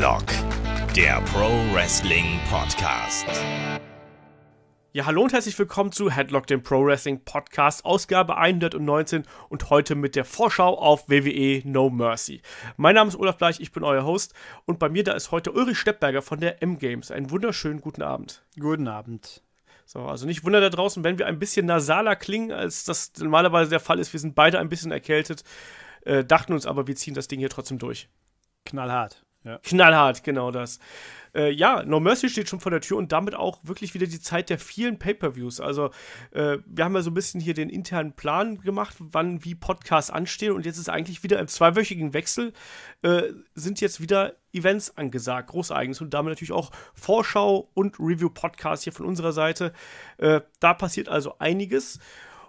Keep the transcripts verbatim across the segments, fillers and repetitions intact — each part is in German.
Headlock, der Pro Wrestling Podcast. Ja, hallo und herzlich willkommen zu Headlock, dem Pro Wrestling Podcast, Ausgabe hundertneunzehn und heute mit der Vorschau auf W W E No Mercy. Mein Name ist Olaf Bleich, ich bin euer Host und bei mir da ist heute Ulrich Steppberger von der M-Games. Einen wunderschönen guten Abend. Guten Abend. So, also nicht wundern da draußen, wenn wir ein bisschen nasaler klingen, als das normalerweise der Fall ist. Wir sind beide ein bisschen erkältet, äh, dachten uns aber, wir ziehen das Ding hier trotzdem durch. Knallhart. Ja. Knallhart, genau das. Äh, ja, No Mercy steht schon vor der Tür und damit auch wirklich wieder die Zeit der vielen Pay-Per-Views. Also äh, wir haben ja so ein bisschen hier den internen Plan gemacht, wann wie Podcasts anstehen und jetzt ist eigentlich wieder im zweiwöchigen Wechsel äh, sind jetzt wieder Events angesagt, Großereignisse und damit natürlich auch Vorschau und Review-Podcasts hier von unserer Seite. Äh, da passiert also einiges.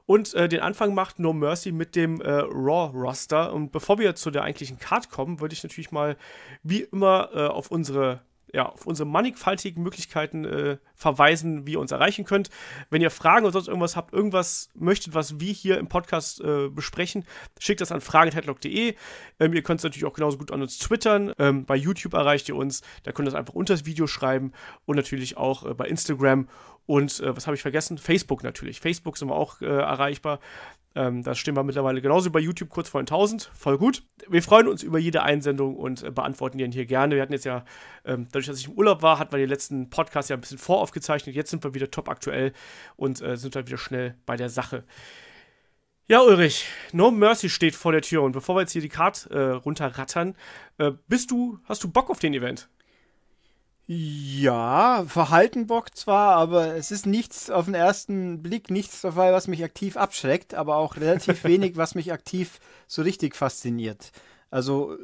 Und äh, den Anfang macht No Mercy mit dem äh, Raw-Roster. Und bevor wir zu der eigentlichen Card kommen, würde ich natürlich mal, wie immer, äh, auf unsere, ja, auf unsere mannigfaltigen Möglichkeiten äh, verweisen, wie ihr uns erreichen könnt. Wenn ihr Fragen oder sonst irgendwas habt, irgendwas möchtet, was wir hier im Podcast äh, besprechen, schickt das an fragen at headlock punkt de. Ähm, ihr könnt es natürlich auch genauso gut an uns twittern. Ähm, bei YouTube erreicht ihr uns. Da könnt ihr das einfach unter das Video schreiben. Und natürlich auch äh, bei Instagram. Und äh, was habe ich vergessen? Facebook natürlich. Facebook sind wir auch äh, erreichbar. Ähm, da stehen wir mittlerweile genauso bei YouTube kurz vor tausend. Voll gut. Wir freuen uns über jede Einsendung und äh, beantworten die hier gerne. Wir hatten jetzt ja, ähm, dadurch, dass ich im Urlaub war, hatten wir den letzten Podcast ja ein bisschen voraufgezeichnet. Jetzt sind wir wieder top aktuell und äh, sind halt wieder schnell bei der Sache. Ja, Ulrich, No Mercy steht vor der Tür. Und bevor wir jetzt hier die Card äh, runterrattern, äh, bist du, hast du Bock auf den Event? Ja, verhalten Bock zwar, aber es ist nichts auf den ersten Blick, nichts dabei, was mich aktiv abschreckt, aber auch relativ wenig, was mich aktiv so richtig fasziniert. Also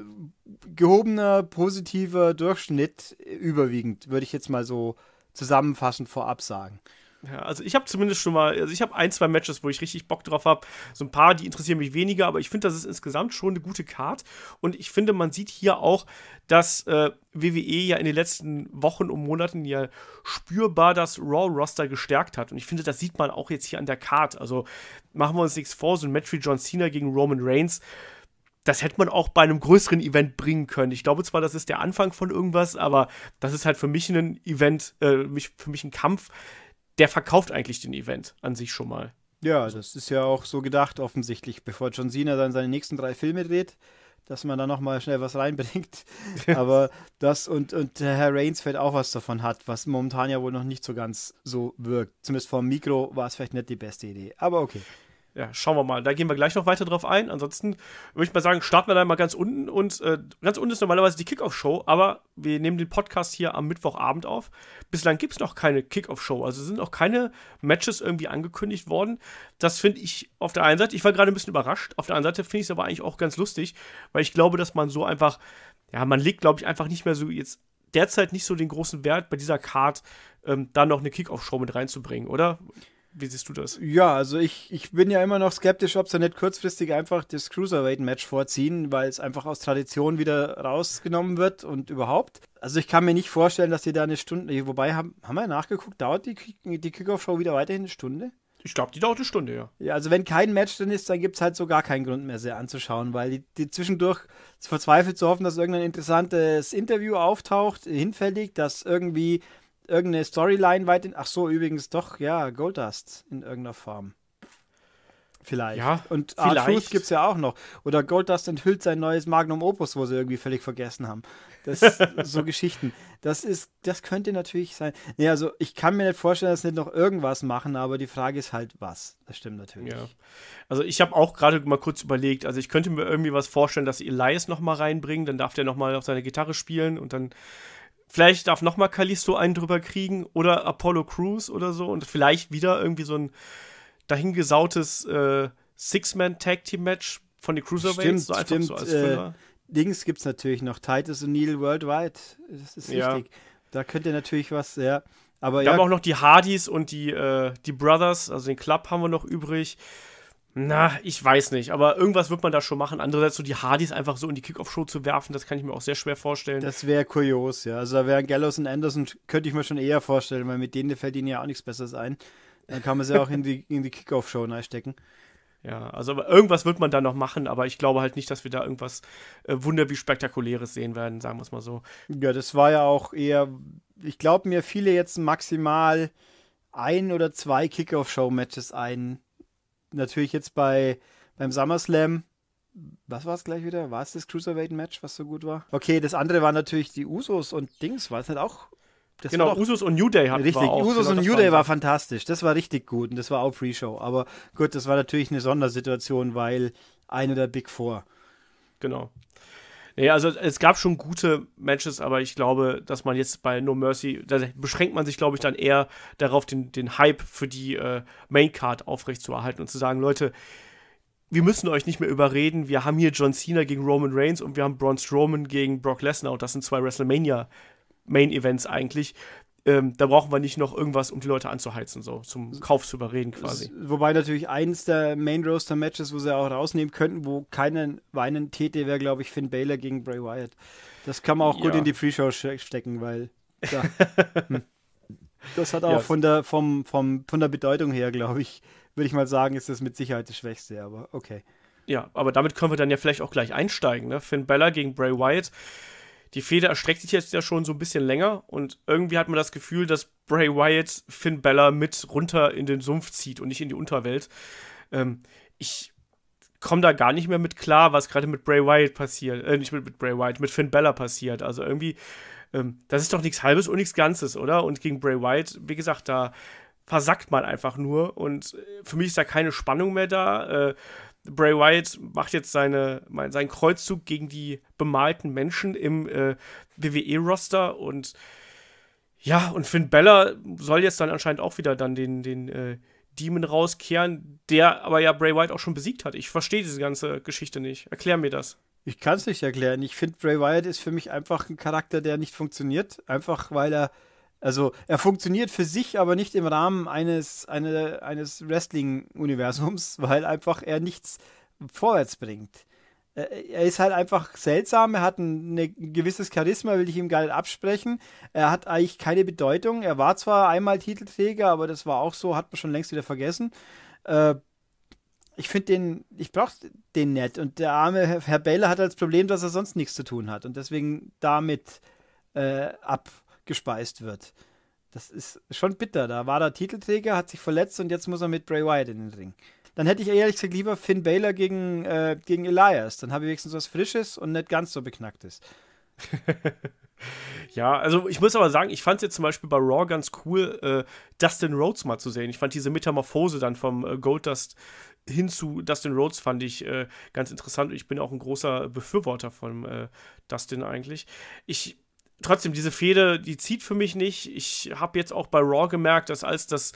gehobener, positiver Durchschnitt überwiegend, würde ich jetzt mal so zusammenfassend vorab sagen. Ja, also ich habe zumindest schon mal, also ich habe ein, zwei Matches, wo ich richtig Bock drauf habe. So ein paar, die interessieren mich weniger, aber ich finde, das ist insgesamt schon eine gute Card. Und ich finde, man sieht hier auch, dass äh, W W E ja in den letzten Wochen und Monaten ja spürbar das Raw-Roster gestärkt hat. Und ich finde, das sieht man auch jetzt hier an der Card. Also machen wir uns nichts vor, so ein Match wie John Cena gegen Roman Reigns, das hätte man auch bei einem größeren Event bringen können. Ich glaube zwar, das ist der Anfang von irgendwas, aber das ist halt für mich ein Event, äh, für mich ein Kampf, der verkauft eigentlich den Event an sich schon mal. Ja, das ist ja auch so gedacht offensichtlich, bevor John Cena dann seine nächsten drei Filme dreht, dass man da nochmal schnell was reinbringt. Aber das und, und Herr Reigns vielleicht auch was davon hat, was momentan ja wohl noch nicht so ganz so wirkt. Zumindest vom Mikro war es vielleicht nicht die beste Idee, aber okay. Ja, schauen wir mal. Da gehen wir gleich noch weiter drauf ein. Ansonsten würde ich mal sagen, starten wir da mal ganz unten. Und äh, ganz unten ist normalerweise die Kickoff-Show, aber wir nehmen den Podcast hier am Mittwochabend auf. Bislang gibt es noch keine Kickoff-Show. Also sind noch keine Matches irgendwie angekündigt worden. Das finde ich auf der einen Seite, ich war gerade ein bisschen überrascht. Auf der anderen Seite finde ich es aber eigentlich auch ganz lustig, weil ich glaube, dass man so einfach, ja, man legt, glaube ich, einfach nicht mehr so jetzt derzeit nicht so den großen Wert bei dieser Card, ähm, da noch eine Kickoff-Show mit reinzubringen, oder? Wie siehst du das? Ja, also ich, ich bin ja immer noch skeptisch, ob sie nicht kurzfristig einfach das Cruiserweight-Match vorziehen, weil es einfach aus Tradition wieder rausgenommen wird und überhaupt. Also ich kann mir nicht vorstellen, dass die da eine Stunde, wobei, haben, haben wir nachgeguckt, dauert die, die Kickoff-Show wieder weiterhin eine Stunde? Ich glaube, die dauert eine Stunde, ja. Ja, also wenn kein Match drin ist, dann gibt es halt so gar keinen Grund mehr, sie anzuschauen, weil die, die zwischendurch verzweifelt zu hoffen, dass irgendein interessantes Interview auftaucht, hinfällig, dass irgendwie irgendeine Storyline weit in. Ach so, übrigens doch, ja, Goldust in irgendeiner Form. Vielleicht. Ja, und R-Truth gibt es ja auch noch. Oder Goldust enthüllt sein neues Magnum Opus, wo sie irgendwie völlig vergessen haben. Das so Geschichten. Das ist, das könnte natürlich sein. Nee, also ich kann mir nicht vorstellen, dass sie nicht noch irgendwas machen, aber die Frage ist halt, was. Das stimmt natürlich. Ja. Also ich habe auch gerade mal kurz überlegt, also ich könnte mir irgendwie was vorstellen, dass sie Elias nochmal reinbringen, dann darf der nochmal auf seine Gitarre spielen und dann vielleicht darf nochmal Kalisto einen drüber kriegen oder Apollo Crews oder so und vielleicht wieder irgendwie so ein dahingesautes äh, Six-Man-Tag-Team-Match von den Cruiserweights. Stimmt, so einfach stimmt. So als äh, Dings gibt's natürlich noch. Titus O'Neil Worldwide. Das ist ja richtig. Da könnt ihr natürlich was, ja. Aber wir ja, haben auch noch die Hardys und die, äh, die Brothers, also den Club haben wir noch übrig. Na, ich weiß nicht, aber irgendwas wird man da schon machen. Andererseits so die Hardys einfach so in die Kickoff-Show zu werfen, das kann ich mir auch sehr schwer vorstellen. Das wäre kurios, ja. Also da wären Gallows und Anderson, könnte ich mir schon eher vorstellen, weil mit denen fällt ihnen ja auch nichts Besseres ein. Dann kann man sie auch in die, in die Kickoff-Show reinstecken. Ja, also irgendwas wird man da noch machen, aber ich glaube halt nicht, dass wir da irgendwas äh, wunderbar Spektakuläres sehen werden, sagen wir es mal so. Ja, das war ja auch eher, ich glaube mir viele jetzt maximal ein oder zwei Kickoff-Show-Matches ein. Natürlich jetzt bei beim SummerSlam, was war es gleich wieder? War es das Cruiserweight-Match, was so gut war? Okay, das andere waren natürlich die Usos und Dings, war es halt auch... Das genau, Usos und New Day hatten wir auch. Richtig, Usos und New Day war fantastisch. Das war richtig gut und das war auch Pre-Show. Aber gut, das war natürlich eine Sondersituation, weil eine der Big Four. Genau. Naja, also es gab schon gute Matches, aber ich glaube, dass man jetzt bei No Mercy, da beschränkt man sich, glaube ich, dann eher darauf, den, den Hype für die äh, Maincard aufrechtzuerhalten und zu sagen, Leute, wir müssen euch nicht mehr überreden, wir haben hier John Cena gegen Roman Reigns und wir haben Braun Strowman gegen Brock Lesnar und das sind zwei WrestleMania Main-Events eigentlich, ähm, da brauchen wir nicht noch irgendwas, um die Leute anzuheizen, so zum Kauf zu überreden quasi. Wobei natürlich eins der Main-Roster-Matches, wo sie auch rausnehmen könnten, wo keinen weinen täte, wäre, glaube ich, Finn Balor gegen Bray Wyatt. Das kann man auch ja. gut in die Pre-Show stecken, weil da, hm. das hat auch ja. von, der, vom, vom, von der Bedeutung her, glaube ich, würde ich mal sagen, ist das mit Sicherheit das Schwächste, aber okay. Ja, aber damit können wir dann ja vielleicht auch gleich einsteigen, ne? Finn Balor gegen Bray Wyatt. Die Fehde erstreckt sich jetzt ja schon so ein bisschen länger und irgendwie hat man das Gefühl, dass Bray Wyatt Finn Balor mit runter in den Sumpf zieht und nicht in die Unterwelt. Ähm, ich komme da gar nicht mehr mit klar, was gerade mit Bray Wyatt passiert, äh, nicht mit, mit Bray Wyatt, mit Finn Balor passiert. Also irgendwie, ähm, das ist doch nichts Halbes und nichts Ganzes, oder? Und gegen Bray Wyatt, wie gesagt, da versackt man einfach nur und für mich ist da keine Spannung mehr da, äh, Bray Wyatt macht jetzt seine, mein, seinen Kreuzzug gegen die bemalten Menschen im äh, W W E-Roster und ja, und Finn Balor soll jetzt dann anscheinend auch wieder dann den, den äh, Demon rauskehren, der aber ja Bray Wyatt auch schon besiegt hat. Ich verstehe diese ganze Geschichte nicht. Erklär mir das. Ich kann es nicht erklären. Ich finde, Bray Wyatt ist für mich einfach ein Charakter, der nicht funktioniert. Einfach, weil er Also, er funktioniert für sich, aber nicht im Rahmen eines, eine, eines Wrestling-Universums, weil einfach er nichts vorwärts bringt. Er ist halt einfach seltsam, er hat ein, ein gewisses Charisma, will ich ihm gar nicht absprechen. Er hat eigentlich keine Bedeutung. Er war zwar einmal Titelträger, aber das war auch so, hat man schon längst wieder vergessen. Äh, ich finde den, ich brauche den nett. Und der arme Herr, Herr Bayley hat als Problem, dass er sonst nichts zu tun hat und deswegen damit äh, ab. gespeist wird. Das ist schon bitter. Da war der Titelträger, hat sich verletzt und jetzt muss er mit Bray Wyatt in den Ring. Dann hätte ich ehrlich gesagt lieber Finn Balor gegen, äh, gegen Elias. Dann habe ich wenigstens was Frisches und nicht ganz so Beknacktes. Ja, also ich muss aber sagen, ich fand es jetzt zum Beispiel bei Raw ganz cool, äh, Dustin Rhodes mal zu sehen. Ich fand diese Metamorphose dann vom äh, Goldust hin zu Dustin Rhodes fand ich äh, ganz interessant. Ich bin auch ein großer Befürworter von äh, Dustin eigentlich. Ich Trotzdem, diese Fehde, die zieht für mich nicht. Ich habe jetzt auch bei Raw gemerkt, dass als das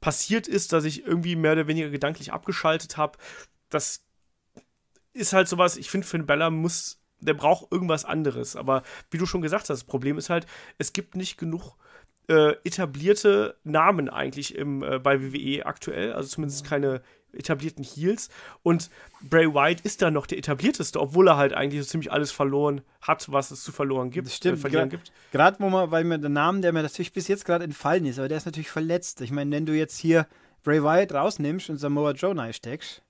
passiert ist, dass ich irgendwie mehr oder weniger gedanklich abgeschaltet habe. Das ist halt sowas, ich finde, Finn Balor muss, der braucht irgendwas anderes. Aber wie du schon gesagt hast, das Problem ist halt, es gibt nicht genug äh, etablierte Namen eigentlich im, äh, bei W W E aktuell. Also zumindest keine etablierten Heels. Und Bray Wyatt ist da noch der etablierteste, obwohl er halt eigentlich so ziemlich alles verloren hat, was es zu verloren gibt. Das stimmt. Äh, gerade, wo man, weil mir der Name, der mir natürlich bis jetzt gerade entfallen ist, aber der ist natürlich verletzt. Ich meine, wenn du jetzt hier Bray Wyatt rausnimmst und Samoa Joe reinsteckst,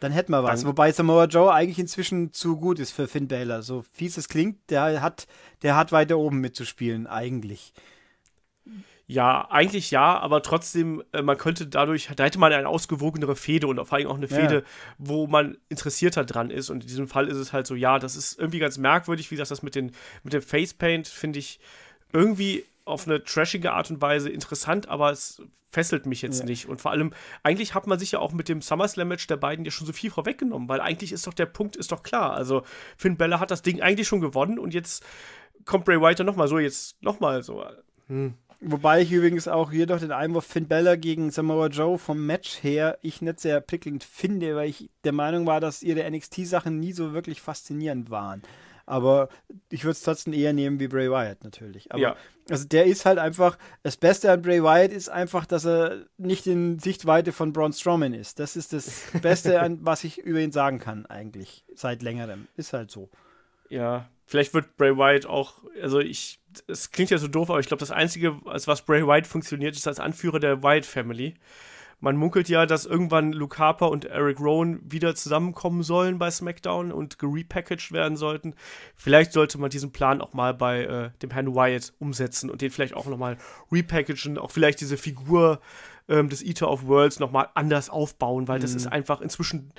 dann hätten wir was. Dann, Wobei Samoa Joe eigentlich inzwischen zu gut ist für Finn Balor. So fies es klingt, der hat, der hat weiter oben mitzuspielen, eigentlich. Ja, eigentlich ja, aber trotzdem, man könnte dadurch, da hätte man eine ausgewogenere Fehde und vor allem auch eine Fehde, ja. wo man interessierter dran ist. Und in diesem Fall ist es halt so, ja, das ist irgendwie ganz merkwürdig, wie gesagt, das mit, den, mit dem Facepaint finde ich irgendwie auf eine trashige Art und Weise interessant, aber es fesselt mich jetzt ja. nicht. Und vor allem, eigentlich hat man sich ja auch mit dem SummerSlam-Match der beiden ja schon so viel vorweggenommen, weil eigentlich ist doch der Punkt, ist doch klar. Also Finn Balor hat das Ding eigentlich schon gewonnen und jetzt kommt Bray Wyatt nochmal so, jetzt nochmal so. Hm. Wobei ich übrigens auch hier doch den Einwurf Finn Balor gegen Samoa Joe vom Match her ich nicht sehr prickelnd finde, weil ich der Meinung war, dass ihre N X T-Sachen nie so wirklich faszinierend waren. Aber ich würde es trotzdem eher nehmen wie Bray Wyatt natürlich. Aber ja. Also der ist halt einfach, das Beste an Bray Wyatt ist einfach, dass er nicht in Sichtweite von Braun Strowman ist. Das ist das Beste, an, was ich über ihn sagen kann eigentlich, seit längerem. Ist halt so. Ja, vielleicht wird Bray Wyatt auch, also ich, es klingt ja so doof, aber ich glaube, das Einzige, als was Bray Wyatt funktioniert, ist als Anführer der Wyatt Family. Man munkelt ja, dass irgendwann Luke Harper und Eric Rowan wieder zusammenkommen sollen bei SmackDown und gerepackaged werden sollten. Vielleicht sollte man diesen Plan auch mal bei äh, dem Herrn Wyatt umsetzen und den vielleicht auch nochmal repackagen, auch vielleicht diese Figur ähm, des Eater of Worlds nochmal anders aufbauen, weil mhm. das ist einfach inzwischen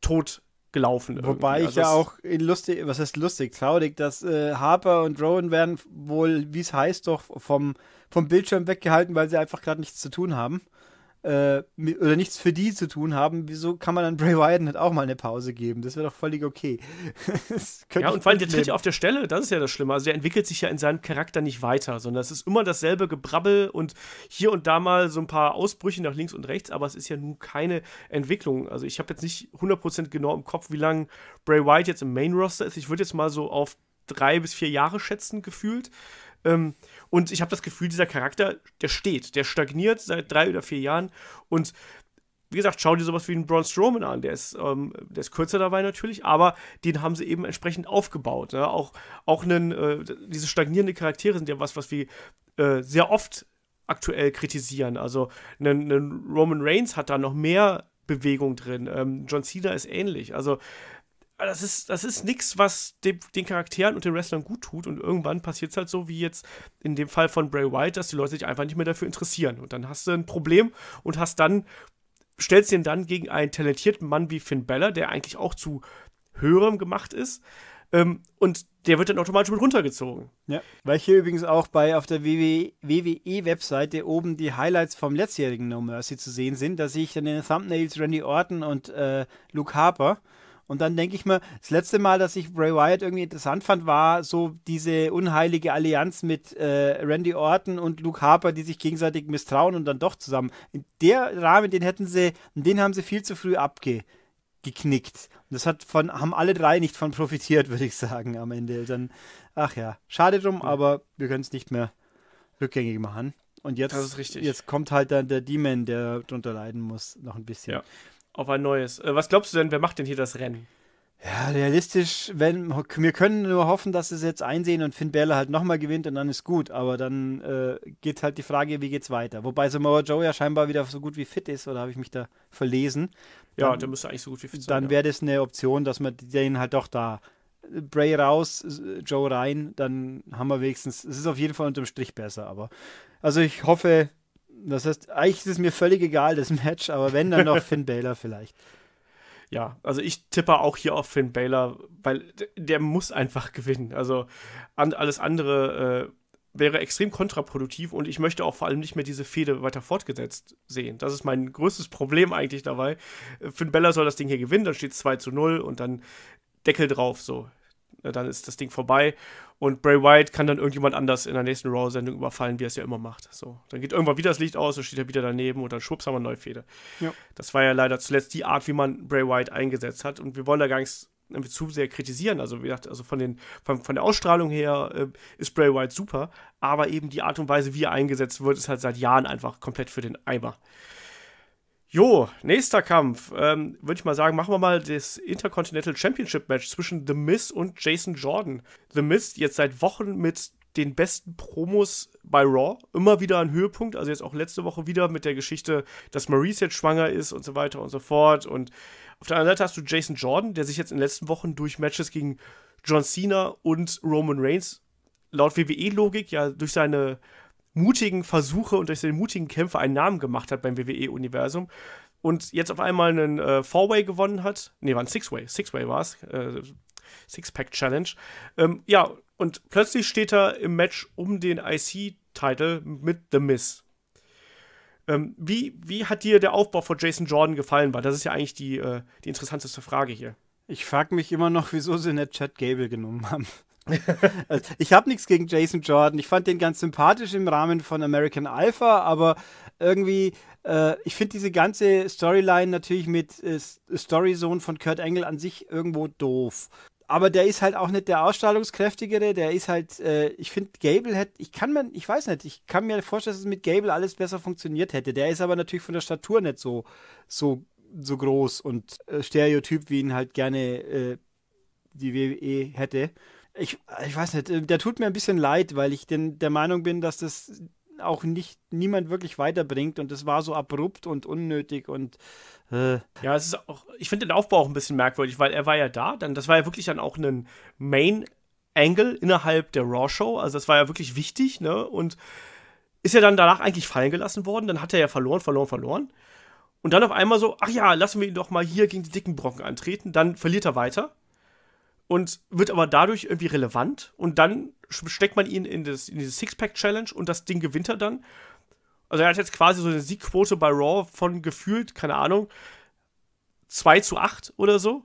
tot gelaufen. Irgendwie. Wobei ich also ja auch lustig, was heißt lustig, traurig, dass äh, Harper und Rowan werden wohl, wie es heißt, doch vom, vom Bildschirm weggehalten, weil sie einfach gerade nichts zu tun haben. Äh, oder nichts für die zu tun haben. Wieso kann man dann Bray Wyatt nicht auch mal eine Pause geben? Das wäre doch völlig okay. Ja, und vor allem, der tritt ja auf der Stelle, das ist ja das Schlimme. Also der entwickelt sich ja in seinem Charakter nicht weiter, sondern es ist immer dasselbe Gebrabbel und hier und da mal so ein paar Ausbrüche nach links und rechts, aber es ist ja nun keine Entwicklung. Also ich habe jetzt nicht hundert Prozent genau im Kopf, wie lange Bray Wyatt jetzt im Main-Roster ist. Ich würde jetzt mal so auf drei bis vier Jahre schätzen, gefühlt. Ähm, und ich habe das Gefühl, dieser Charakter, der steht, der stagniert seit drei oder vier Jahren und wie gesagt, schau dir sowas wie den Braun Strowman an, der ist, ähm, der ist kürzer dabei natürlich, aber den haben sie eben entsprechend aufgebaut, ne? Auch, auch einen, äh, diese stagnierenden Charaktere sind ja was, was wir äh, sehr oft aktuell kritisieren, also einen, einen Roman Reigns hat da noch mehr Bewegung drin, ähm, John Cena ist ähnlich, also Das ist, das ist nichts, was dem, den Charakteren und den Wrestlern gut tut. Und irgendwann passiert es halt so, wie jetzt in dem Fall von Bray Wyatt, dass die Leute sich einfach nicht mehr dafür interessieren. Und dann hast du ein Problem und hast dann, stellst den dann gegen einen talentierten Mann wie Finn Balor, der eigentlich auch zu höherem gemacht ist. Ähm, und der wird dann automatisch mit runtergezogen. Ja, weil hier übrigens auch bei auf der W W E-Webseite oben die Highlights vom letztjährigen No Mercy zu sehen sind. Da sehe ich dann in den Thumbnails Randy Orton und äh, Luke Harper. Und dann denke ich mir, das letzte Mal, dass ich Bray Wyatt irgendwie interessant fand, war so diese unheilige Allianz mit äh, Randy Orton und Luke Harper, die sich gegenseitig misstrauen und dann doch zusammen. In der Rahmen, den hätten sie, den haben sie viel zu früh abgeknickt. Und das hat von, haben alle drei nicht von profitiert, würde ich sagen, am Ende. Dann, ach ja, schade drum, aber wir können es nicht mehr rückgängig machen. Und jetzt, das ist richtig. Jetzt kommt halt dann der Demon, der drunter leiden muss, noch ein bisschen. Ja. Auf ein neues. Was glaubst du denn, wer macht denn hier das Rennen? Ja, realistisch, wenn wir können nur hoffen, dass sie es jetzt einsehen und Finn Balor halt nochmal gewinnt und dann ist gut. Aber dann äh, geht halt die Frage, wie geht's weiter? Wobei Samoa Joe ja scheinbar wieder so gut wie fit ist, oder habe ich mich da verlesen? Dann, ja, der müsste eigentlich so gut wie fit sein. Dann wäre das eine Option, dass man den halt doch da Bray raus, Joe rein, dann haben wir wenigstens, es ist auf jeden Fall unterm Strich besser. Aber also ich hoffe. Das heißt, eigentlich ist es mir völlig egal, das Match, aber wenn, dann noch Finn Balor vielleicht. Ja, also ich tippe auch hier auf Finn Balor, weil der muss einfach gewinnen. Also an, alles andere äh, wäre extrem kontraproduktiv und ich möchte auch vor allem nicht mehr diese Fehde weiter fortgesetzt sehen. Das ist mein größtes Problem eigentlich dabei. Finn Balor soll das Ding hier gewinnen, dann steht es zwei zu null und dann Deckel drauf, so. Dann ist das Ding vorbei und Bray Wyatt kann dann irgendjemand anders in der nächsten Raw-Sendung überfallen, wie er es ja immer macht. So, dann geht irgendwann wieder das Licht aus, dann steht er wieder daneben und dann schwupps haben wir eine neue Fehde. Ja. Das war ja leider zuletzt die Art, wie man Bray Wyatt eingesetzt hat und wir wollen da gar nichts zu sehr kritisieren. Also wie gesagt, also von, den, von, von der Ausstrahlung her äh, ist Bray Wyatt super, aber eben die Art und Weise, wie er eingesetzt wird, ist halt seit Jahren einfach komplett für den Eimer. Jo, nächster Kampf. Ähm, würde ich mal sagen, machen wir mal das Intercontinental Championship Match zwischen The Miz und Jason Jordan. The Miz jetzt seit Wochen mit den besten Promos bei Raw. Immer wieder ein Höhepunkt. Also jetzt auch letzte Woche wieder mit der Geschichte, dass Maryse jetzt schwanger ist und so weiter und so fort. Und auf der anderen Seite hast du Jason Jordan, der sich jetzt in den letzten Wochen durch Matches gegen John Cena und Roman Reigns laut W W E-Logik ja durch seine mutigen Versuche und durch seine mutigen Kämpfe einen Namen gemacht hat beim W W E-Universum und jetzt auf einmal einen äh, Four-Way gewonnen hat. Ne, war ein Six-Way. Six-Way war es. Äh, Six-Pack-Challenge. Ähm, ja, und plötzlich steht er im Match um den I C-Title mit The Miz. Ähm, wie, wie hat dir der Aufbau von Jason Jordan gefallen? Weil das ist ja eigentlich die, äh, die interessanteste Frage hier. Ich frage mich immer noch, wieso sie nicht Chad Gable genommen haben. Also, ich habe nichts gegen Jason Jordan. Ich fand den ganz sympathisch im Rahmen von American Alpha, aber irgendwie, äh, ich finde diese ganze Storyline natürlich mit äh, Storyzone von Kurt Angle an sich irgendwo doof. Aber der ist halt auch nicht der Ausstrahlungskräftigere, der ist halt, äh, ich finde, Gable hätte, ich kann man, ich weiß nicht, ich kann mir vorstellen, dass es mit Gable alles besser funktioniert hätte. Der ist aber natürlich von der Statur nicht so, so, so groß und äh, stereotyp, wie ihn halt gerne äh, die W W E hätte. Ich, ich weiß nicht, der tut mir ein bisschen leid, weil ich den, der Meinung bin, dass das auch nicht niemand wirklich weiterbringt, und das war so abrupt und unnötig und äh. ja, es ist auch, ich finde den Aufbau auch ein bisschen merkwürdig, weil er war ja da, dann das war ja wirklich dann auch ein Main Angle innerhalb der Raw Show, also das war ja wirklich wichtig, ne? Und ist ja dann danach eigentlich fallen gelassen worden, dann hat er ja verloren, verloren, verloren. Und dann auf einmal so, ach ja, lassen wir ihn doch mal hier gegen die dicken Brocken antreten, dann verliert er weiter und wird aber dadurch irgendwie relevant und dann steckt man ihn in, das, in diese Six-Pack-Challenge und das Ding gewinnt er dann. Also er hat jetzt quasi so eine Siegquote bei Raw von gefühlt, keine Ahnung, zwei zu acht oder so.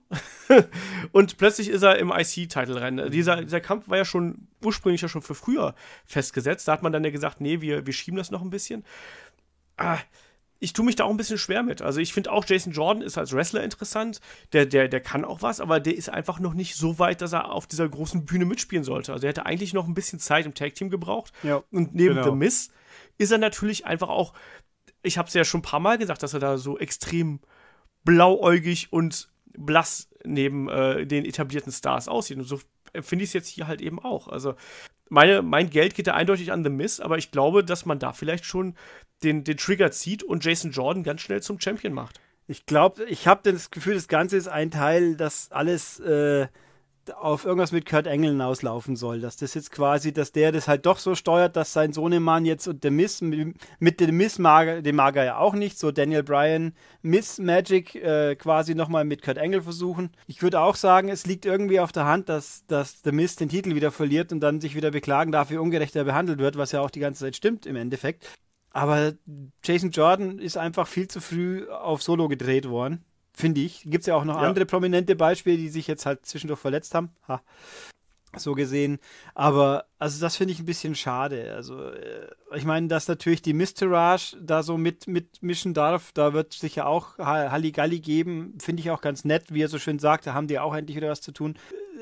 Und plötzlich ist er im I C-Title-Rennen. Dieser, dieser Kampf war ja schon ursprünglich ja schon für früher festgesetzt. Da hat man dann ja gesagt, nee, wir, wir schieben das noch ein bisschen. Ah, ich tue mich da auch ein bisschen schwer mit. Also ich finde auch, Jason Jordan ist als Wrestler interessant. Der, der, der kann auch was, aber der ist einfach noch nicht so weit, dass er auf dieser großen Bühne mitspielen sollte. Also er hätte eigentlich noch ein bisschen Zeit im Tag-Team gebraucht. Ja, und neben genau. The Miz ist er natürlich einfach auch, ich habe es ja schon ein paar Mal gesagt, dass er da so extrem blauäugig und blass neben äh, den etablierten Stars aussieht. Und so finde ich es jetzt hier halt eben auch. Also meine, mein Geld geht da eindeutig an The Miz, aber ich glaube, dass man da vielleicht schon Den, den Trigger zieht und Jason Jordan ganz schnell zum Champion macht. Ich glaube, ich habe das Gefühl, das Ganze ist ein Teil, dass alles äh, auf irgendwas mit Kurt Angle hinauslaufen soll. Dass das jetzt quasi, dass der das halt doch so steuert, dass sein Sohnemann jetzt und der Miss, mit, mit dem Miss mag, den mag er ja auch nicht, so Daniel Bryan Miss Magic äh, quasi nochmal mit Kurt Angle versuchen. Ich würde auch sagen, es liegt irgendwie auf der Hand, dass, dass der Miss den Titel wieder verliert und dann sich wieder beklagen darf, wie ungerecht er behandelt wird, was ja auch die ganze Zeit stimmt im Endeffekt. Aber Jason Jordan ist einfach viel zu früh auf Solo gedreht worden, finde ich. Gibt es ja auch noch ja. andere prominente Beispiele, die sich jetzt halt zwischendurch verletzt haben. Ha. So gesehen. Aber also das finde ich ein bisschen schade. Also ich meine, dass natürlich die Mistourage da so mit, mitmischen darf, da wird es sicher auch Halligalli geben. Finde ich auch ganz nett, wie er so schön sagt. Da haben die auch endlich wieder was zu tun.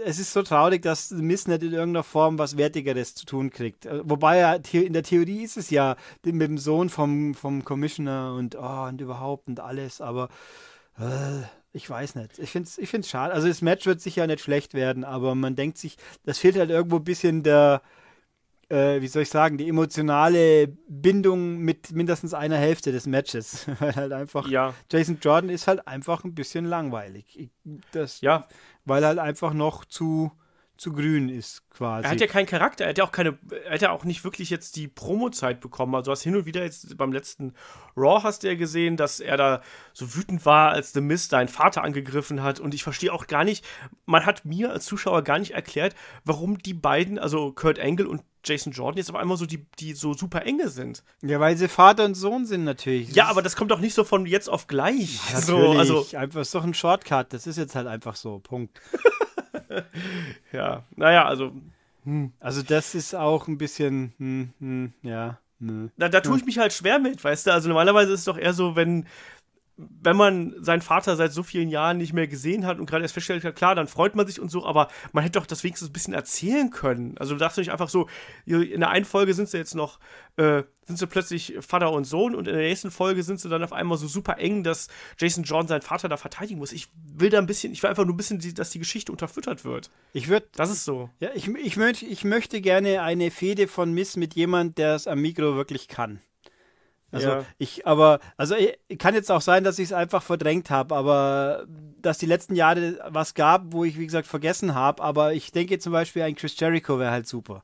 Es ist so traurig, dass The Miz nicht in irgendeiner Form was Wertigeres zu tun kriegt. Wobei ja, in der Theorie ist es ja mit dem Sohn vom, vom Commissioner und, oh, und überhaupt und alles, aber äh, ich weiß nicht. Ich finde es ich find's schade. Also das Match wird sicher nicht schlecht werden, aber man denkt sich, das fehlt halt irgendwo ein bisschen der, äh, wie soll ich sagen, die emotionale Bindung mit mindestens einer Hälfte des Matches. Weil halt einfach, ja. Jason Jordan ist halt einfach ein bisschen langweilig. Das, ja. Weil er halt einfach noch zu, zu grün ist, quasi. Er hat ja keinen Charakter, er hat ja auch keine, er hat ja auch nicht wirklich jetzt die Promo-Zeit bekommen. Also hast hin und wieder jetzt beim letzten Raw hast du ja gesehen, dass er da so wütend war, als The Miz deinen Vater angegriffen hat. Und ich verstehe auch gar nicht, man hat mir als Zuschauer gar nicht erklärt, warum die beiden, also Kurt Angle und Jason Jordan, jetzt auf einmal so die, die so super enge sind. Ja, weil sie Vater und Sohn sind natürlich. Das ja, aber das kommt doch nicht so von jetzt auf gleich. Ja, so, also einfach, ist doch ein Shortcut, das ist jetzt halt einfach so, Punkt. Ja, naja, also hm. Also das ist auch ein bisschen, hm, hm, ja. Nö. Da, da tue ich mich halt schwer mit, weißt du, also normalerweise ist es doch eher so, wenn wenn man seinen Vater seit so vielen Jahren nicht mehr gesehen hat und gerade erst feststellt hat, klar, dann freut man sich und so, aber man hätte doch das wenigstens ein bisschen erzählen können. Also du darfst nicht einfach so, in der einen Folge sind sie jetzt noch, äh, sind sie plötzlich Vater und Sohn und in der nächsten Folge sind sie dann auf einmal so super eng, dass Jason Jordan seinen Vater da verteidigen muss. Ich will da ein bisschen, ich will einfach nur ein bisschen, dass die Geschichte unterfüttert wird. Ich würde, das ist so. Ja, ich, ich, möcht, ich möchte gerne eine Fehde von Miss mit jemandem, der es am Mikro wirklich kann. Also ja. ich, aber, also ich, kann jetzt auch sein, dass ich es einfach verdrängt habe, aber dass die letzten Jahre was gab, wo ich, wie gesagt, vergessen habe, aber ich denke zum Beispiel, ein Chris Jericho wäre halt super.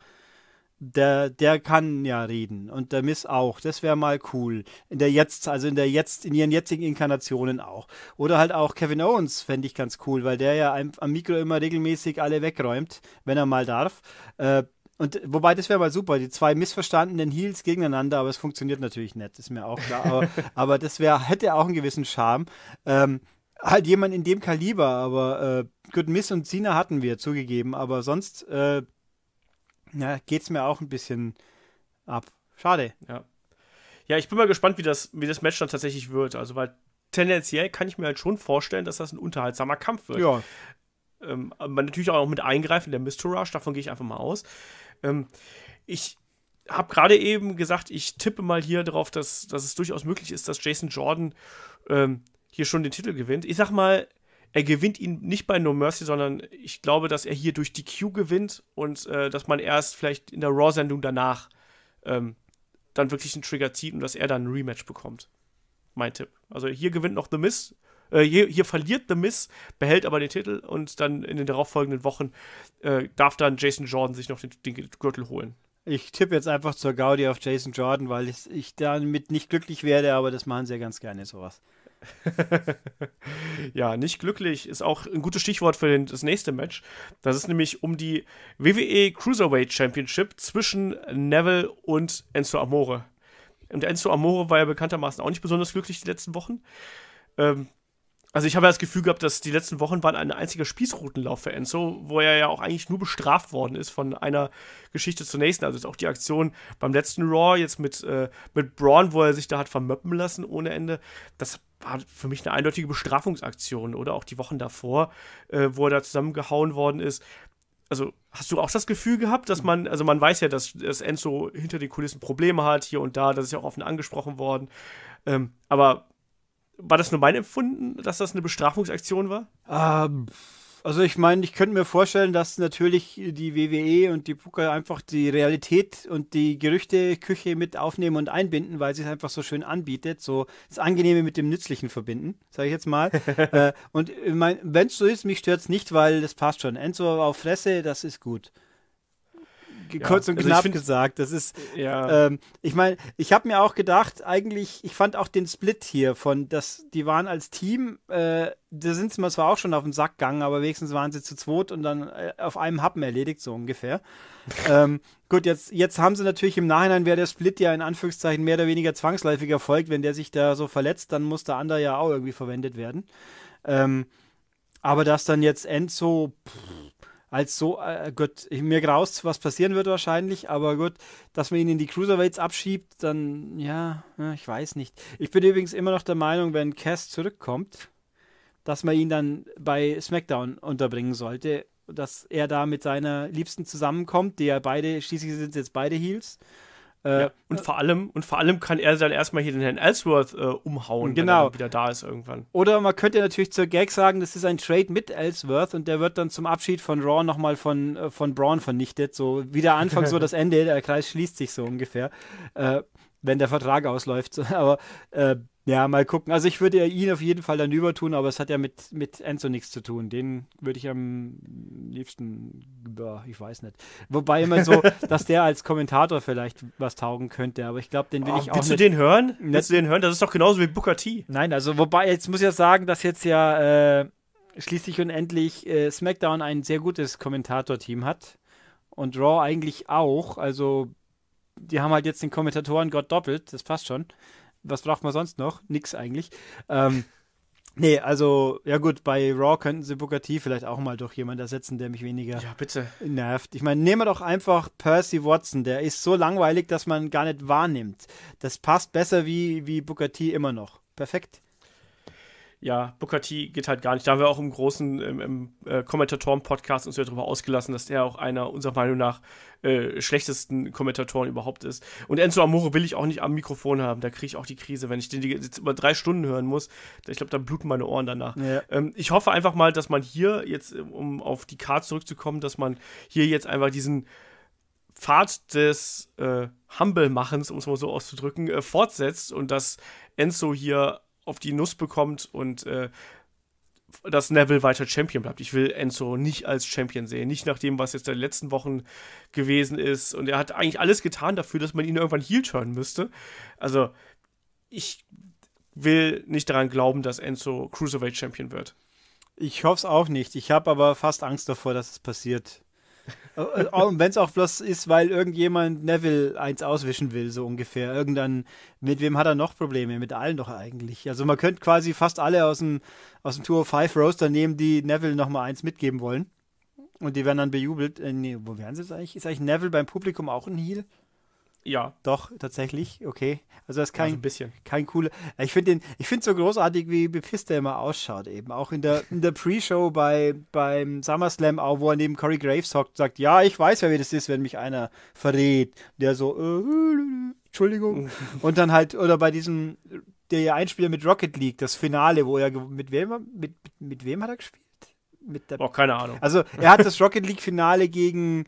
Der, der kann ja reden und der Miss auch, das wäre mal cool. In der jetzt, also in der jetzt, in ihren jetzigen Inkarnationen auch. Oder halt auch Kevin Owens fände ich ganz cool, weil der ja am, am Mikro immer regelmäßig alle wegräumt, wenn er mal darf. Äh, Und wobei, das wäre mal super, die zwei missverstandenen Heels gegeneinander, aber es funktioniert natürlich nicht, ist mir auch klar. Aber, aber das wär, hätte auch einen gewissen Charme. Ähm, halt jemand in dem Kaliber, aber äh, Good Miss und Cena hatten wir zugegeben, aber sonst äh, geht es mir auch ein bisschen ab. Schade. Ja, ja, ich bin mal gespannt, wie das, wie das Match dann tatsächlich wird. Also, weil tendenziell kann ich mir halt schon vorstellen, dass das ein unterhaltsamer Kampf wird. Ja. Ähm, aber natürlich auch mit Eingreifen der Mistourage, davon gehe ich einfach mal aus. Ähm, ich habe gerade eben gesagt, ich tippe mal hier drauf, dass, dass es durchaus möglich ist, dass Jason Jordan ähm, hier schon den Titel gewinnt. Ich sag mal, er gewinnt ihn nicht bei No Mercy, sondern ich glaube, dass er hier durch D Q gewinnt und äh, dass man erst vielleicht in der Raw-Sendung danach ähm, dann wirklich einen Trigger zieht und dass er dann ein Rematch bekommt. Mein Tipp. Also hier gewinnt noch The Miz, äh, hier, hier verliert The Miz, behält aber den Titel und dann in den darauffolgenden Wochen äh, darf dann Jason Jordan sich noch den, den Gürtel holen. Ich tippe jetzt einfach zur Gaudi auf Jason Jordan, weil ich, ich damit nicht glücklich werde, aber das machen sie ja ganz gerne, sowas. Ja, nicht glücklich ist auch ein gutes Stichwort für den, das nächste Match. Das ist nämlich um die W W E Cruiserweight Championship zwischen Neville und Enzo Amore. Und Enzo Amore war ja bekanntermaßen auch nicht besonders glücklich die letzten Wochen. Ähm, also ich habe ja das Gefühl gehabt, dass die letzten Wochen waren ein einziger Spießrutenlauf für Enzo, wo er ja auch eigentlich nur bestraft worden ist von einer Geschichte zur nächsten. Also jetzt auch die Aktion beim letzten Raw, jetzt mit, äh, mit Braun, wo er sich da hat vermöppen lassen ohne Ende. Das hat war für mich eine eindeutige Bestrafungsaktion, oder auch die Wochen davor, äh, wo er da zusammengehauen worden ist. Also, hast du auch das Gefühl gehabt, dass man, also man weiß ja, dass, dass Enzo hinter den Kulissen Probleme hat, hier und da, das ist ja auch offen angesprochen worden, ähm, aber war das nur mein Empfinden, dass das eine Bestrafungsaktion war? Ähm, also ich meine, ich könnte mir vorstellen, dass natürlich die W W E und die Booker einfach die Realität und die Gerüchteküche mit aufnehmen und einbinden, weil sie es einfach so schön anbietet, so das Angenehme mit dem Nützlichen verbinden, sage ich jetzt mal. äh, und wenn es so ist, mich stört es nicht, weil das passt schon. Enzo auf Fresse, das ist gut. Ja, kurz und also knapp find, gesagt, das ist, ja. ähm, ich meine, ich habe mir auch gedacht, eigentlich, ich fand auch den Split hier von, dass die waren als Team, äh, da sind sie mal zwar auch schon auf den Sack gegangen, aber wenigstens waren sie zu zweit und dann äh, auf einem Happen erledigt, so ungefähr. ähm, gut, jetzt, jetzt haben sie natürlich im Nachhinein, wäre der Split ja in Anführungszeichen mehr oder weniger zwangsläufig erfolgt, wenn der sich da so verletzt, dann muss der andere ja auch irgendwie verwendet werden. Ähm, aber dass dann jetzt Enzo, pff, als so, äh, Gott, mir graust, was passieren wird wahrscheinlich, aber gut, dass man ihn in die Cruiserweights abschiebt, dann, ja, ich weiß nicht. Ich bin übrigens immer noch der Meinung, wenn Cass zurückkommt, dass man ihn dann bei SmackDown unterbringen sollte, dass er da mit seiner Liebsten zusammenkommt, die ja beide, schließlich sind jetzt beide Heels. Äh, ja, und, äh, vor allem, und vor allem kann er dann erstmal hier den Herrn Ellsworth äh, umhauen, genau, wenn er wieder da ist irgendwann. Oder man könnte natürlich zur Gag sagen, das ist ein Trade mit Ellsworth und der wird dann zum Abschied von Raw nochmal von, von Braun vernichtet. So wie der Anfang, so das Ende, der Kreis schließt sich so ungefähr, äh, wenn der Vertrag ausläuft. Aber äh, ja, mal gucken. Also ich würde ja ihn auf jeden Fall dann über tun, aber es hat ja mit, mit Enzo nichts zu tun. Den würde ich am liebsten, ja, ich weiß nicht. Wobei immer so, dass der als Kommentator vielleicht was taugen könnte, aber ich glaube, den will oh, ich auch willst nicht. Willst du den hören? Nicht. Willst du den hören? Das ist doch genauso wie Booker T. Nein, also wobei, jetzt muss ich ja sagen, dass jetzt ja äh, schließlich und endlich äh, SmackDown ein sehr gutes Kommentator-Team hat und Raw eigentlich auch. Also die haben halt jetzt den Kommentatoren-Gott doppelt, das passt schon. Was braucht man sonst noch? Nix eigentlich. Ähm, nee, also, ja gut, bei Raw könnten sie Booker T vielleicht auch mal durch jemanden ersetzen, der mich weniger ja, bitte. nervt. Ich meine, nehmen wir doch einfach Percy Watson. Der ist so langweilig, dass man gar nicht wahrnimmt. Das passt besser wie, wie Booker T immer noch. Perfekt. Ja, Booker T geht halt gar nicht. Da haben wir auch im großen im, im, äh, Kommentatoren-Podcast uns ja darüber ausgelassen, dass er auch einer unserer Meinung nach äh, schlechtesten Kommentatoren überhaupt ist. Und Enzo Amore will ich auch nicht am Mikrofon haben. Da kriege ich auch die Krise, wenn ich den jetzt über drei Stunden hören muss. Ich glaube, da bluten meine Ohren danach. Ja. Ähm, ich hoffe einfach mal, dass man hier jetzt, um auf die Card zurückzukommen, dass man hier jetzt einfach diesen Pfad des äh, Humble-Machens, um es mal so auszudrücken, äh, fortsetzt und dass Enzo hier auf die Nuss bekommt und äh, dass Neville weiter Champion bleibt. Ich will Enzo nicht als Champion sehen, nicht nach dem, was jetzt in den letzten Wochen gewesen ist. Und er hat eigentlich alles getan dafür, dass man ihn irgendwann heel turnen müsste. Also, ich will nicht daran glauben, dass Enzo Cruiserweight Champion wird. Ich hoffe es auch nicht. Ich habe aber fast Angst davor, dass es passiert. Wenn es auch bloß ist, weil irgendjemand Neville eins auswischen will, so ungefähr. Irgendwann, mit wem hat er noch Probleme? Mit allen doch eigentlich. Also man könnte quasi fast alle aus dem, aus dem two oh five Roster nehmen, die Neville nochmal eins mitgeben wollen. Und die werden dann bejubelt. Äh, nee, wo wären sie jetzt eigentlich? Ist eigentlich Neville beim Publikum auch ein Heel? Ja. Doch, tatsächlich, okay. Also das ist kein, ja, so ein bisschen. kein cooler. Ich finde es so großartig, wie bepisst er immer ausschaut eben. Auch in der, in der Pre-Show bei, beim SummerSlam, auch, wo er neben Corey Graves hockt, sagt, ja, ich weiß, wer das ist, wenn mich einer verrät. Der so, äh, Entschuldigung. Und dann halt, oder bei diesem, der ja Einspieler mit Rocket League, das Finale, wo er, mit wem, mit, mit wem hat er gespielt? Mit der, oh, keine Ahnung. Also er hat das Rocket League-Finale gegen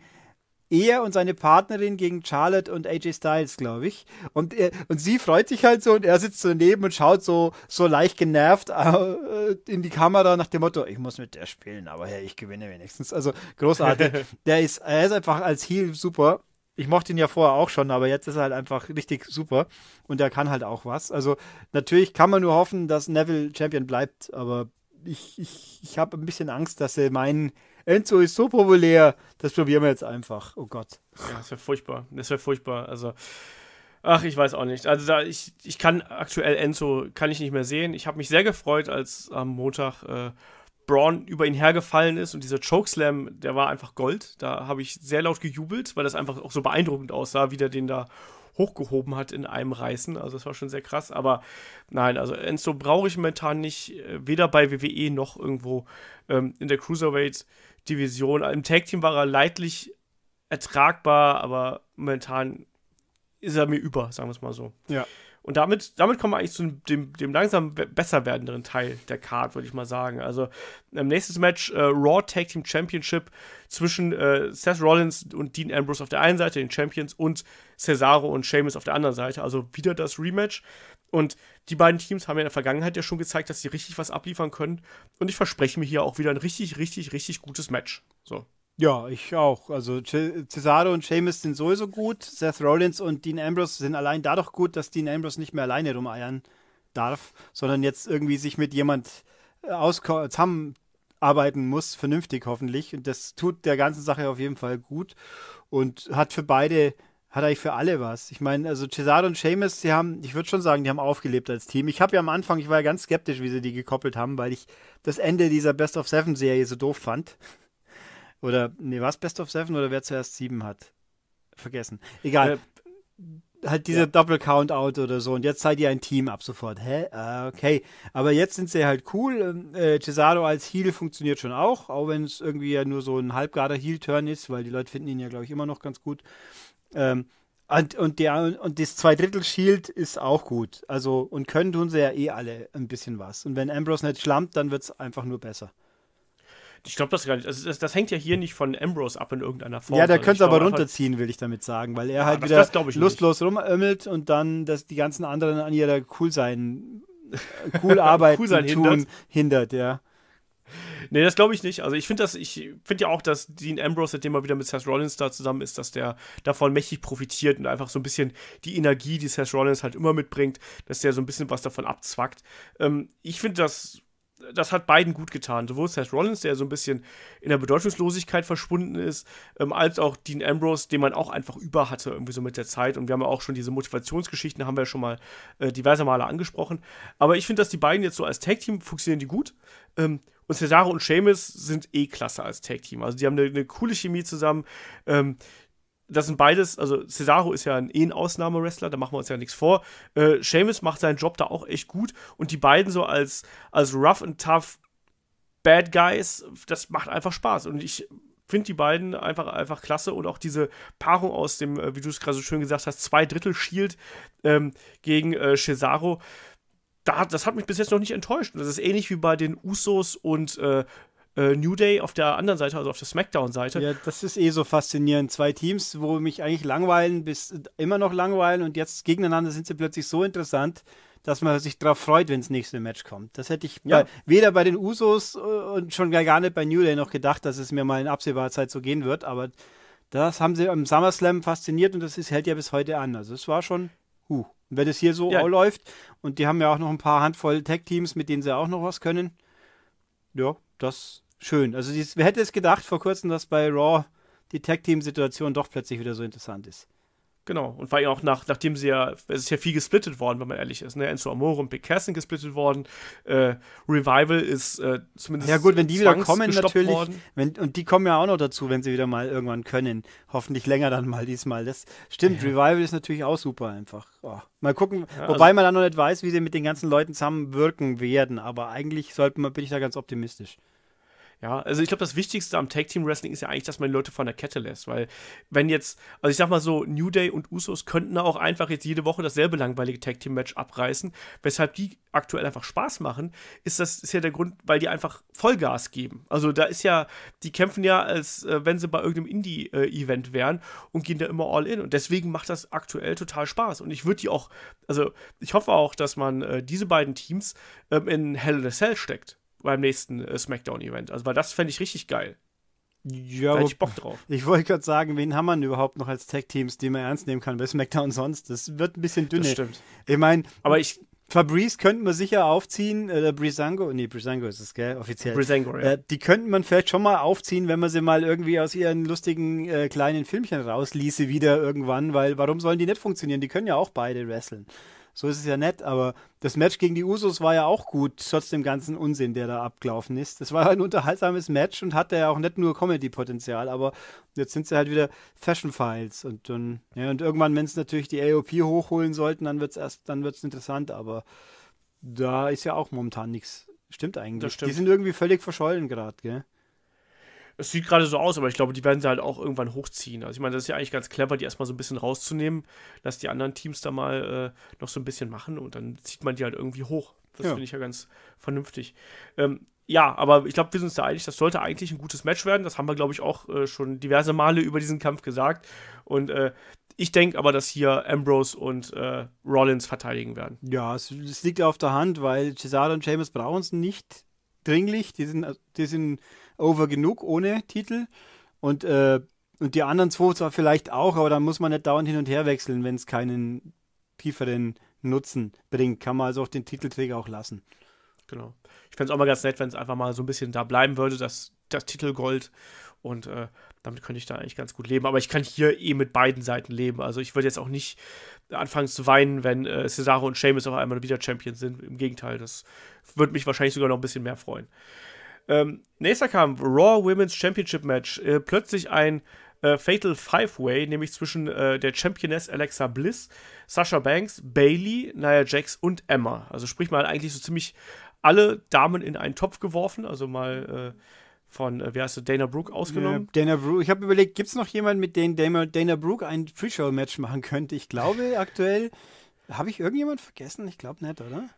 er und seine Partnerin gegen Charlotte und A J Styles, glaube ich. Und, er, und sie freut sich halt so und er sitzt so daneben und schaut so, so leicht genervt äh, in die Kamera nach dem Motto, ich muss mit der spielen, aber hey, ich gewinne wenigstens. Also großartig. der ist, er ist einfach als Heel super. Ich mochte ihn ja vorher auch schon, aber jetzt ist er halt einfach richtig super und er kann halt auch was. Also natürlich kann man nur hoffen, dass Neville Champion bleibt, aber ich, ich, ich habe ein bisschen Angst, dass sie meinen, Enzo ist so populär, das probieren wir jetzt einfach. Oh Gott. Ja, das wäre furchtbar. Das wäre furchtbar. Also, ach, ich weiß auch nicht. Also da, ich, ich kann aktuell Enzo, kann ich nicht mehr sehen. Ich habe mich sehr gefreut, als am Montag äh, Braun über ihn hergefallen ist und dieser Chokeslam, der war einfach Gold. Da habe ich sehr laut gejubelt, weil das einfach auch so beeindruckend aussah, wie der den da hochgehoben hat in einem Reißen. Also das war schon sehr krass, aber nein, also Enzo brauche ich momentan nicht, weder bei W W E noch irgendwo ähm, in der Cruiserweight-Division. Im Tag-Team war er leidlich ertragbar, aber momentan ist er mir über, sagen wir es mal so. Ja. Und damit, damit kommen wir eigentlich zu dem, dem langsam besser werdenden Teil der Card, würde ich mal sagen. Also, im nächsten Match äh, Raw Tag Team Championship zwischen äh, Seth Rollins und Dean Ambrose auf der einen Seite, den Champions, und Cesaro und Sheamus auf der anderen Seite. Also wieder das Rematch. Und die beiden Teams haben ja in der Vergangenheit ja schon gezeigt, dass sie richtig was abliefern können. Und ich verspreche mir hier auch wieder ein richtig, richtig, richtig gutes Match. So. Ja, ich auch. Also Cesaro und Sheamus sind sowieso gut. Seth Rollins und Dean Ambrose sind allein dadurch gut, dass Dean Ambrose nicht mehr alleine rumeiern darf, sondern jetzt irgendwie sich mit jemand zusammenarbeiten muss, vernünftig hoffentlich. Und das tut der ganzen Sache auf jeden Fall gut und hat für beide, hat eigentlich für alle was. Ich meine, also Cesaro und Sheamus, die haben, ich würde schon sagen, die haben aufgelebt als Team. Ich habe ja am Anfang, ich war ja ganz skeptisch, wie sie die gekoppelt haben, weil ich das Ende dieser Best of Seven Serie so doof fand. Oder, nee, war es Best of Seven oder wer zuerst sieben hat? Vergessen. Egal. Äh, halt diese ja. Doppel-Count-Out oder so. Und jetzt seid ihr ein Team ab sofort. Hä? Äh, okay. Aber jetzt sind sie halt cool. Äh, Cesaro als Heel funktioniert schon auch. Auch wenn es irgendwie ja nur so ein halbgarer Heel-Turn ist, weil die Leute finden ihn ja, glaube ich, immer noch ganz gut. Ähm, und, und, der, und das Zweidrittel-Shield ist auch gut. Also, und können tun sie ja eh alle ein bisschen was. Und wenn Ambrose nicht schlampt, dann wird es einfach nur besser. Ich glaube das gar nicht. Also das, das hängt ja hier nicht von Ambrose ab in irgendeiner Form. Ja, der also könnte es aber runterziehen, will ich damit sagen, weil er ja, halt das, wieder das lustlos rumömmelt und dann dass die ganzen anderen an ihrer cool sein, cool arbeiten cool sein tun, hindert. hindert, ja. Nee, das glaube ich nicht. Also ich finde das, ich finde ja auch, dass Dean Ambrose, seitdem er wieder mit Seth Rollins da zusammen ist, dass der davon mächtig profitiert und einfach so ein bisschen die Energie, die Seth Rollins halt immer mitbringt, dass der so ein bisschen was davon abzwackt. Ähm, ich finde das Das hat beiden gut getan. Sowohl Seth Rollins, der so ein bisschen in der Bedeutungslosigkeit verschwunden ist, ähm, als auch Dean Ambrose, den man auch einfach über hatte, irgendwie so mit der Zeit. Und wir haben ja auch schon diese Motivationsgeschichten, haben wir ja schon mal äh, diverse Male angesprochen. Aber ich finde, dass die beiden jetzt so als Tag-Team funktionieren die gut. Ähm, und Cesaro und Sheamus sind eh klasse als Tag-Team. Also die haben eine, eine coole Chemie zusammen. Ähm, Das sind beides, also Cesaro ist ja ein, eh ein Ausnahme-Wrestler, da machen wir uns ja nichts vor. Äh, Sheamus macht seinen Job da auch echt gut und die beiden so als, als rough and tough Bad Guys, das macht einfach Spaß und ich finde die beiden einfach, einfach klasse und auch diese Paarung aus dem, wie du es gerade so schön gesagt hast, Zwei-Drittel-Shield ähm, gegen äh, Cesaro, da, das hat mich bis jetzt noch nicht enttäuscht. Das ist ähnlich wie bei den Usos und äh, New Day auf der anderen Seite, also auf der SmackDown-Seite. Ja, das ist eh so faszinierend. Zwei Teams, wo mich eigentlich langweilen, bis immer noch langweilen und jetzt gegeneinander sind sie plötzlich so interessant, dass man sich drauf freut, wenn das nächste Match kommt. Das hätte ich ja. bei, weder bei den Usos und schon gar nicht bei New Day noch gedacht, dass es mir mal in absehbarer Zeit so gehen wird, aber das haben sie im SummerSlam fasziniert und das ist, hält ja bis heute an. Also es war schon, huh. Wenn es hier so ja. läuft und die haben ja auch noch ein paar Handvoll Tag-Teams, mit denen sie auch noch was können. Ja, das schön. Also dieses, wer hätte es gedacht vor kurzem, dass bei Raw die Tag-Team-Situation doch plötzlich wieder so interessant ist. Genau. Und vor allem auch nach, nachdem sie ja, es ist ja viel gesplittet worden, wenn man ehrlich ist. Ne? Enzo Amore und Big Cass sind gesplittet worden. Äh, Revival ist äh, zumindest. Ja gut, wenn die wieder kommen natürlich. Wenn, und die kommen ja auch noch dazu, wenn sie wieder mal irgendwann können. Hoffentlich länger dann mal diesmal. Das stimmt, ja. Revival ist natürlich auch super einfach. Oh. Mal gucken, ja, also, wobei man dann noch nicht weiß, wie sie mit den ganzen Leuten zusammenwirken werden. Aber eigentlich sollte man, bin ich da ganz optimistisch. Ja, also ich glaube, das Wichtigste am Tag-Team-Wrestling ist ja eigentlich, dass man die Leute von der Kette lässt, weil wenn jetzt, also ich sag mal so, New Day und Usos könnten auch einfach jetzt jede Woche dasselbe langweilige Tag-Team-Match abreißen, weshalb die aktuell einfach Spaß machen, ist das ist ja der Grund, weil die einfach Vollgas geben. Also da ist ja, die kämpfen ja, als äh, wenn sie bei irgendeinem Indie-Event äh, wären und gehen da immer all in, und deswegen macht das aktuell total Spaß, und ich würde die auch, also ich hoffe auch, dass man äh, diese beiden Teams ähm, in Hell in a Cell steckt beim nächsten äh, SmackDown-Event. Also, weil das fände ich richtig geil. Ja, da hätte ich Bock drauf. Ich wollte gerade sagen, wen haben wir denn überhaupt noch als Tag-Teams, die man ernst nehmen kann bei SmackDown sonst? Das wird ein bisschen dünn. Das stimmt. Ich meine, aber ich Fabrice könnten wir sicher aufziehen, oder Breezango, nee, Breezango ist es, gell, offiziell. Breezango, ja. Äh, die könnten man vielleicht schon mal aufziehen, wenn man sie mal irgendwie aus ihren lustigen äh, kleinen Filmchen rausließe wieder irgendwann, weil warum sollen die nicht funktionieren? Die können ja auch beide wrestlen. So ist es ja nett, aber das Match gegen die Usos war ja auch gut, trotz dem ganzen Unsinn, der da abgelaufen ist. Das war ein unterhaltsames Match und hatte ja auch nicht nur Comedy-Potenzial, aber jetzt sind sie halt wieder Fashion-Files. Und dann, ja, und irgendwann, wenn es natürlich die A O P hochholen sollten, dann wird es erst, dann wird's interessant, aber da ist ja auch momentan nichts. Stimmt eigentlich. Das stimmt. Die sind irgendwie völlig verschollen gerade, gell? Es sieht gerade so aus, aber ich glaube, die werden sie halt auch irgendwann hochziehen. Also ich meine, das ist ja eigentlich ganz clever, die erstmal so ein bisschen rauszunehmen, dass die anderen Teams da mal äh, noch so ein bisschen machen, und dann zieht man die halt irgendwie hoch. Das ja. finde ich ja ganz vernünftig. Ähm, ja, aber ich glaube, wir sind uns da einig, das sollte eigentlich ein gutes Match werden. Das haben wir, glaube ich, auch äh, schon diverse Male über diesen Kampf gesagt. Und äh, ich denke aber, dass hier Ambrose und äh, Rollins verteidigen werden. Ja, es, es liegt ja auf der Hand, weil Cesaro und Sheamus brauchen es nicht dringlich. Die sind, die sind over genug ohne Titel, und, äh, und die anderen zwei zwar vielleicht auch, aber dann muss man nicht dauernd hin und her wechseln, wenn es keinen tieferen Nutzen bringt. Kann man also auch den Titelträger auch lassen. Genau. Ich fände es auch mal ganz nett, wenn es einfach mal so ein bisschen da bleiben würde, das, das Titelgold, und äh, damit könnte ich da eigentlich ganz gut leben. Aber ich kann hier eh mit beiden Seiten leben. Also ich würde jetzt auch nicht anfangen zu weinen, wenn äh, Cesaro und Sheamus auf einmal wieder Champions sind. Im Gegenteil, das würde mich wahrscheinlich sogar noch ein bisschen mehr freuen. Ähm, nächster Kampf, Raw Women's Championship Match. Äh, plötzlich ein äh, Fatal Five-Way, nämlich zwischen äh, der Championess Alexa Bliss, Sasha Banks, Bayley, Nia Jax und Emma. Also sprich mal eigentlich so ziemlich alle Damen in einen Topf geworfen. Also mal äh, von, äh, wie heißt du, Dana Brooke ausgenommen. Äh, Dana Brooke. Ich habe überlegt, gibt es noch jemanden, mit dem Dana, Dana Brooke ein Pre-Show-Match machen könnte? Ich glaube aktuell, habe ich irgendjemanden vergessen? Ich glaube nicht, oder?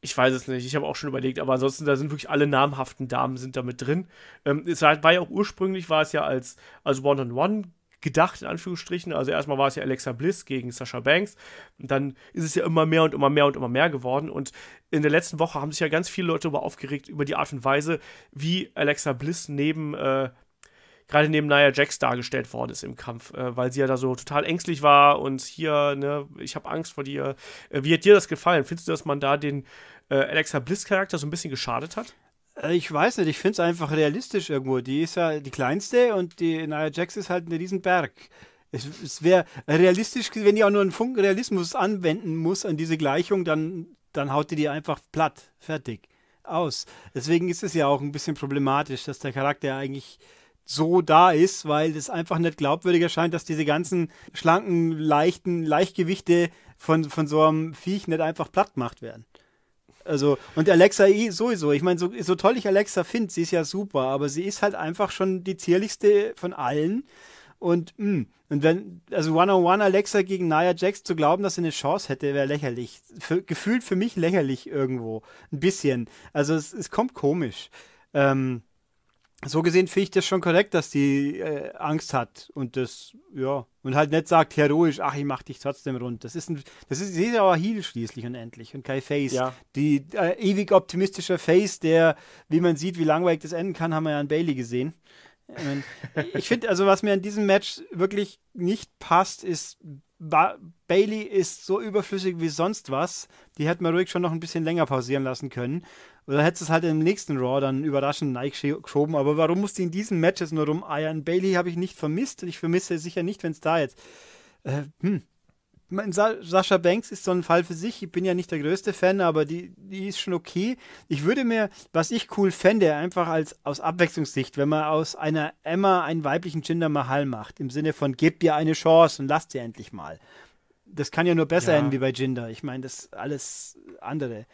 Ich weiß es nicht, ich habe auch schon überlegt, aber ansonsten, da sind wirklich alle namhaften Damen sind da mit drin. Ähm, es war, war ja auch ursprünglich, war es ja als, als One-on-One gedacht, in Anführungsstrichen. Also erstmal war es ja Alexa Bliss gegen Sasha Banks. Und dann ist es ja immer mehr und immer mehr und immer mehr geworden. Und in der letzten Woche haben sich ja ganz viele Leute darüber aufgeregt, über die Art und Weise, wie Alexa Bliss neben, äh, gerade neben Nia Jax dargestellt worden ist im Kampf, äh, weil sie ja da so total ängstlich war und hier, ne, ich habe Angst vor dir. Äh, wie hat dir das gefallen? Findest du, dass man da den Alexa Bliss-Charakter so ein bisschen geschadet hat? Ich weiß nicht, ich finde es einfach realistisch irgendwo. Die ist ja die kleinste und die Nia Jax ist halt ein Riesenberg. Es, es wäre realistisch, wenn die auch nur einen Funken Realismus anwenden muss an diese Gleichung, dann, dann haut die die einfach platt, fertig, aus. Deswegen ist es ja auch ein bisschen problematisch, dass der Charakter eigentlich so da ist, weil es einfach nicht glaubwürdig erscheint, dass diese ganzen schlanken, leichten Leichtgewichte von, von so einem Viech nicht einfach platt gemacht werden. Also, und Alexa sowieso, ich meine, so, so toll ich Alexa finde, sie ist ja super, aber sie ist halt einfach schon die zierlichste von allen. Und, mh, und wenn, also One-on-One Alexa gegen Nia Jax zu glauben, dass sie eine Chance hätte, wäre lächerlich. Für, gefühlt für mich lächerlich irgendwo. Ein bisschen. Also, es, es kommt komisch. Ähm, so gesehen finde ich das schon korrekt, dass die äh, Angst hat und das, ja, und halt nicht sagt heroisch, ach, ich mach dich trotzdem rund. Das ist ein, das ist, sie ist ja auch Heel schließlich und endlich und kein Face. Ja. Die äh, ewig optimistische Face, der, wie man sieht, wie langweilig das enden kann, haben wir ja an Bayley gesehen. Ich finde, also was mir an diesem Match wirklich nicht passt, ist, ba Bayley ist so überflüssig wie sonst was. Die hätte man ruhig schon noch ein bisschen länger pausieren lassen können. Oder hätte es halt im nächsten Raw dann überraschend reingeschoben. Aber warum musste in diesen Matches nur rumeiern? Bayley habe ich nicht vermisst. Ich vermisse sicher nicht, wenn es da jetzt. Äh, hm. Sa Sasha Banks ist so ein Fall für sich. Ich bin ja nicht der größte Fan, aber die, die ist schon okay. Ich würde mir, was ich cool fände, einfach als aus Abwechslungssicht, wenn man aus einer Emma einen weiblichen Jinder Mahal macht, im Sinne von, gebt ihr eine Chance und lasst sie endlich mal. Das kann ja nur besser ja. enden wie bei Jinder. Ich meine, das alles andere.